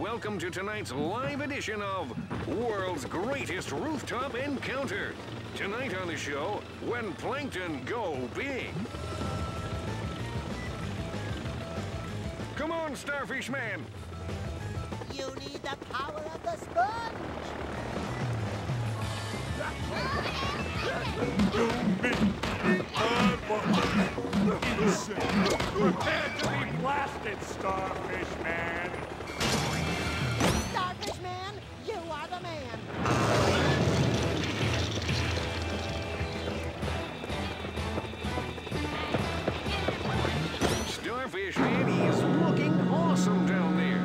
Welcome to tonight's live edition of World's Greatest Rooftop Encounter. Tonight on the show, when Plankton go big. Come on, Starfish Man. You need the power of the sponge. Go big. Prepare to be blasted, Starfish Man. Starfish Man is looking awesome down there.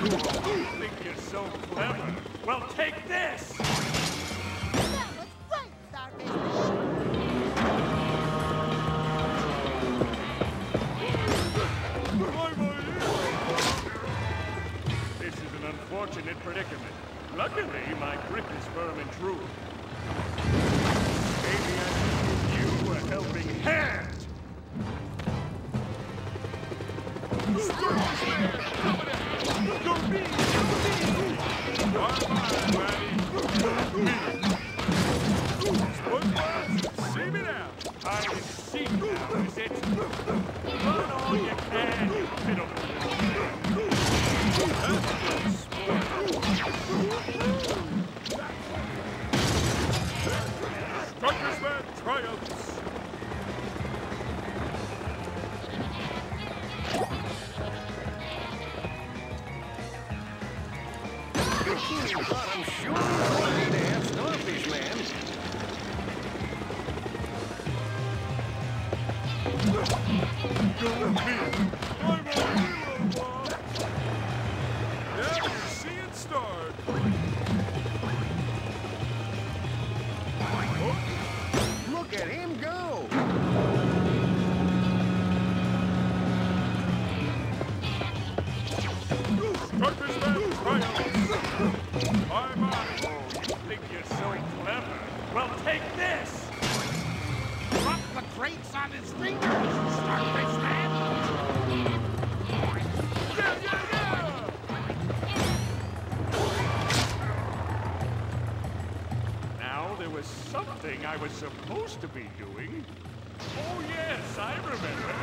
You think you're so clever? Well, take this! That was right, Starfish Man. Fortunate predicament. Luckily, my grip is firm and true. Maybe I can give you a helping hand! Starfish Man! Go me! Go me! See me now! I can see now, is it? Run all you can, you fiddle! Starfish Man triumphs! Bikini Bottom sure wanted to have Starfish Man. I was supposed to be doing. Oh yes, I remember.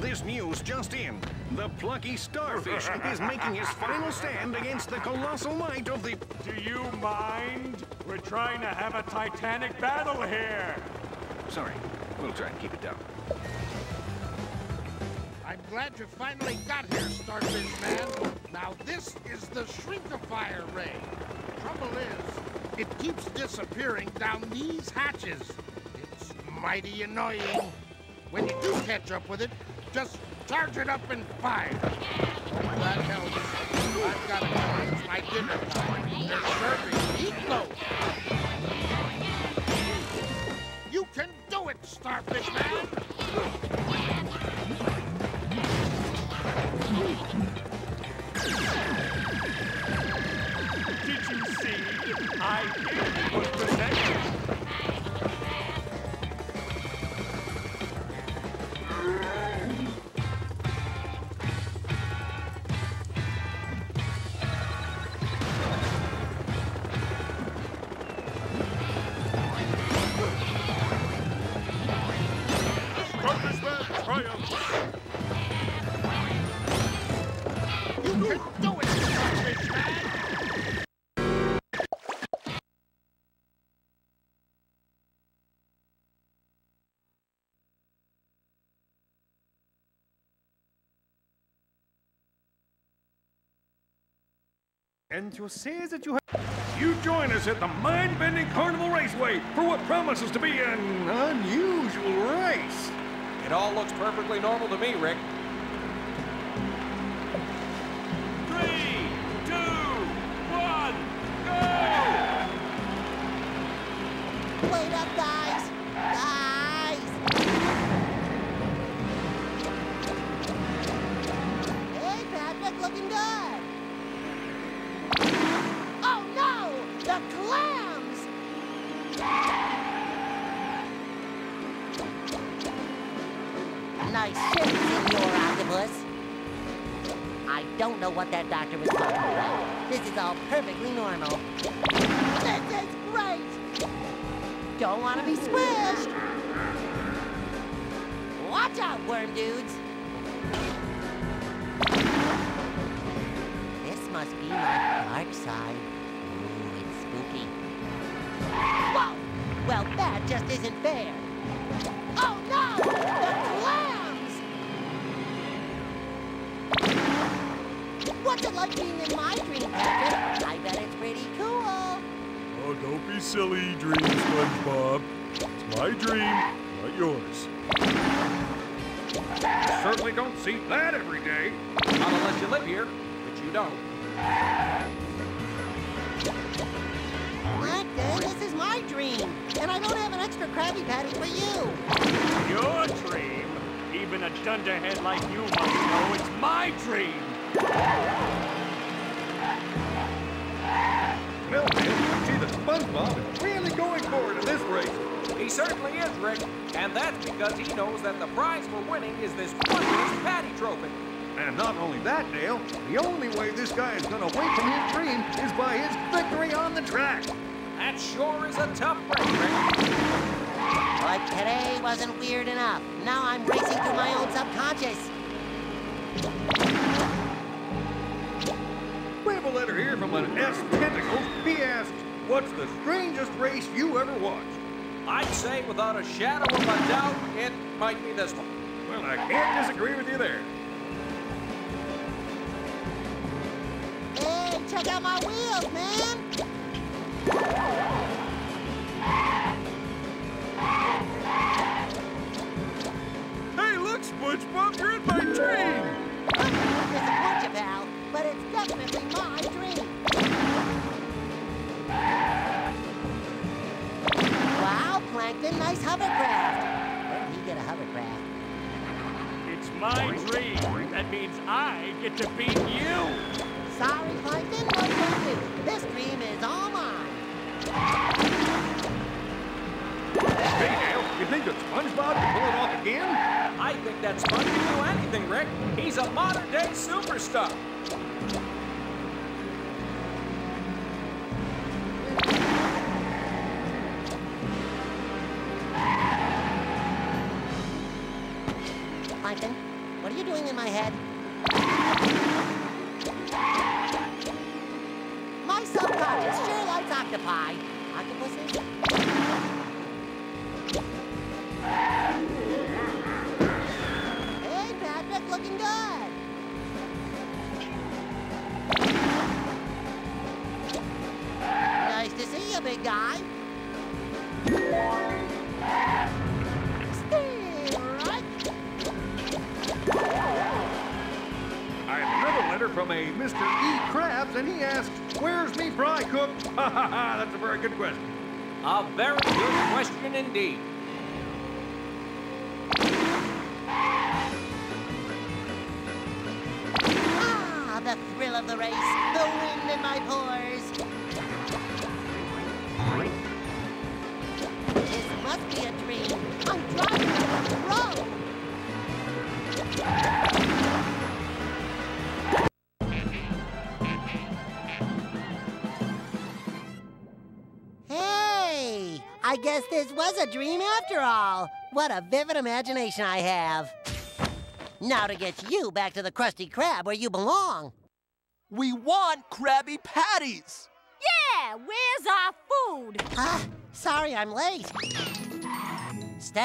This news just in. The plucky starfish is making his final stand against the colossal might of the... Do you mind? We're trying to have a titanic battle here. Sorry, we'll try and keep it down. I'm glad you finally got here, Starfish Man. Now this is the Shrinkifier Ray. Trouble is, it keeps disappearing down these hatches. It's mighty annoying. When you do catch up with it, just charge it up and fire. That helps. I've got to go. It's my dinner time. They're serving meatloaf. You can do it, Starfish Man. Did you see? I knew it was protected. And you say that you have... You join us at the mind-bending Carnival Raceway for what promises to be an unusual race. It all looks perfectly normal to me, Rick. 3, 2, 1, go! Wait up, guys! Guys! Hey, Patrick, looking good! The clams! Nice shit, Senor Octopus. I don't know what that doctor was talking about. This is all perfectly normal. This is great! Don't want to be squished! Watch out, worm dudes! This must be my dark side. Whoa! Well, that just isn't fair. Oh no! The clams! What's it like being in my dream, Patrick? I bet it's pretty cool. Oh, don't be silly, dream SpongeBob. It's my dream, not yours. You certainly don't see that every day. Not unless you live here, but you don't. Plankton, this is my dream, and I don't have an extra Krabby Patty for you. Your dream? Even a dunderhead like you must know it's my dream. Well, you see that SpongeBob is really going for it in this race. He certainly is, Rick, and that's because he knows that the prize we're winning is this wondrous Patty trophy. And not only that, Dale, the only way this guy is going to wake from his dream is by his victory on the track. That sure is a tough break, Rick. But today wasn't weird enough. Now I'm racing through my own subconscious. We have a letter here from an S tentacle. He asked, What's the strangest race you ever watched? I'd say without a shadow of a doubt, it might be this one. Well, I can't disagree with you there. Hey, check out my wheels, man! Hey, look, SpongeBob, you're in my dream! I don't disappoint you, pal, but it's definitely my dream. Wow, Plankton, nice hovercraft. Let me get a hovercraft. It's my dream. That means I get to beat you. Sorry, Plankton, no thank you. This dream is all mine. Hey, Dale, you think that SpongeBob can pull it off again? I think that Sponge can do anything, Rick. He's a modern-day superstar. Plankton, what are you doing in my head? My subconscious sure likes octopi. Octopuses? Hey, Patrick, looking good. Nice to see you, big guy. From a Mr. E. Krabs, and he asks, where's me fry cook? Ha ha ha, that's a very good question. A very good question indeed. Ah, the thrill of the race, the wind in my pores. This must be a dream. I'm driving on the road. I guess this was a dream after all. What a vivid imagination I have. Now to get you back to the Krusty Krab where you belong. We want Krabby Patties. Yeah, where's our food? Sorry I'm late. Stay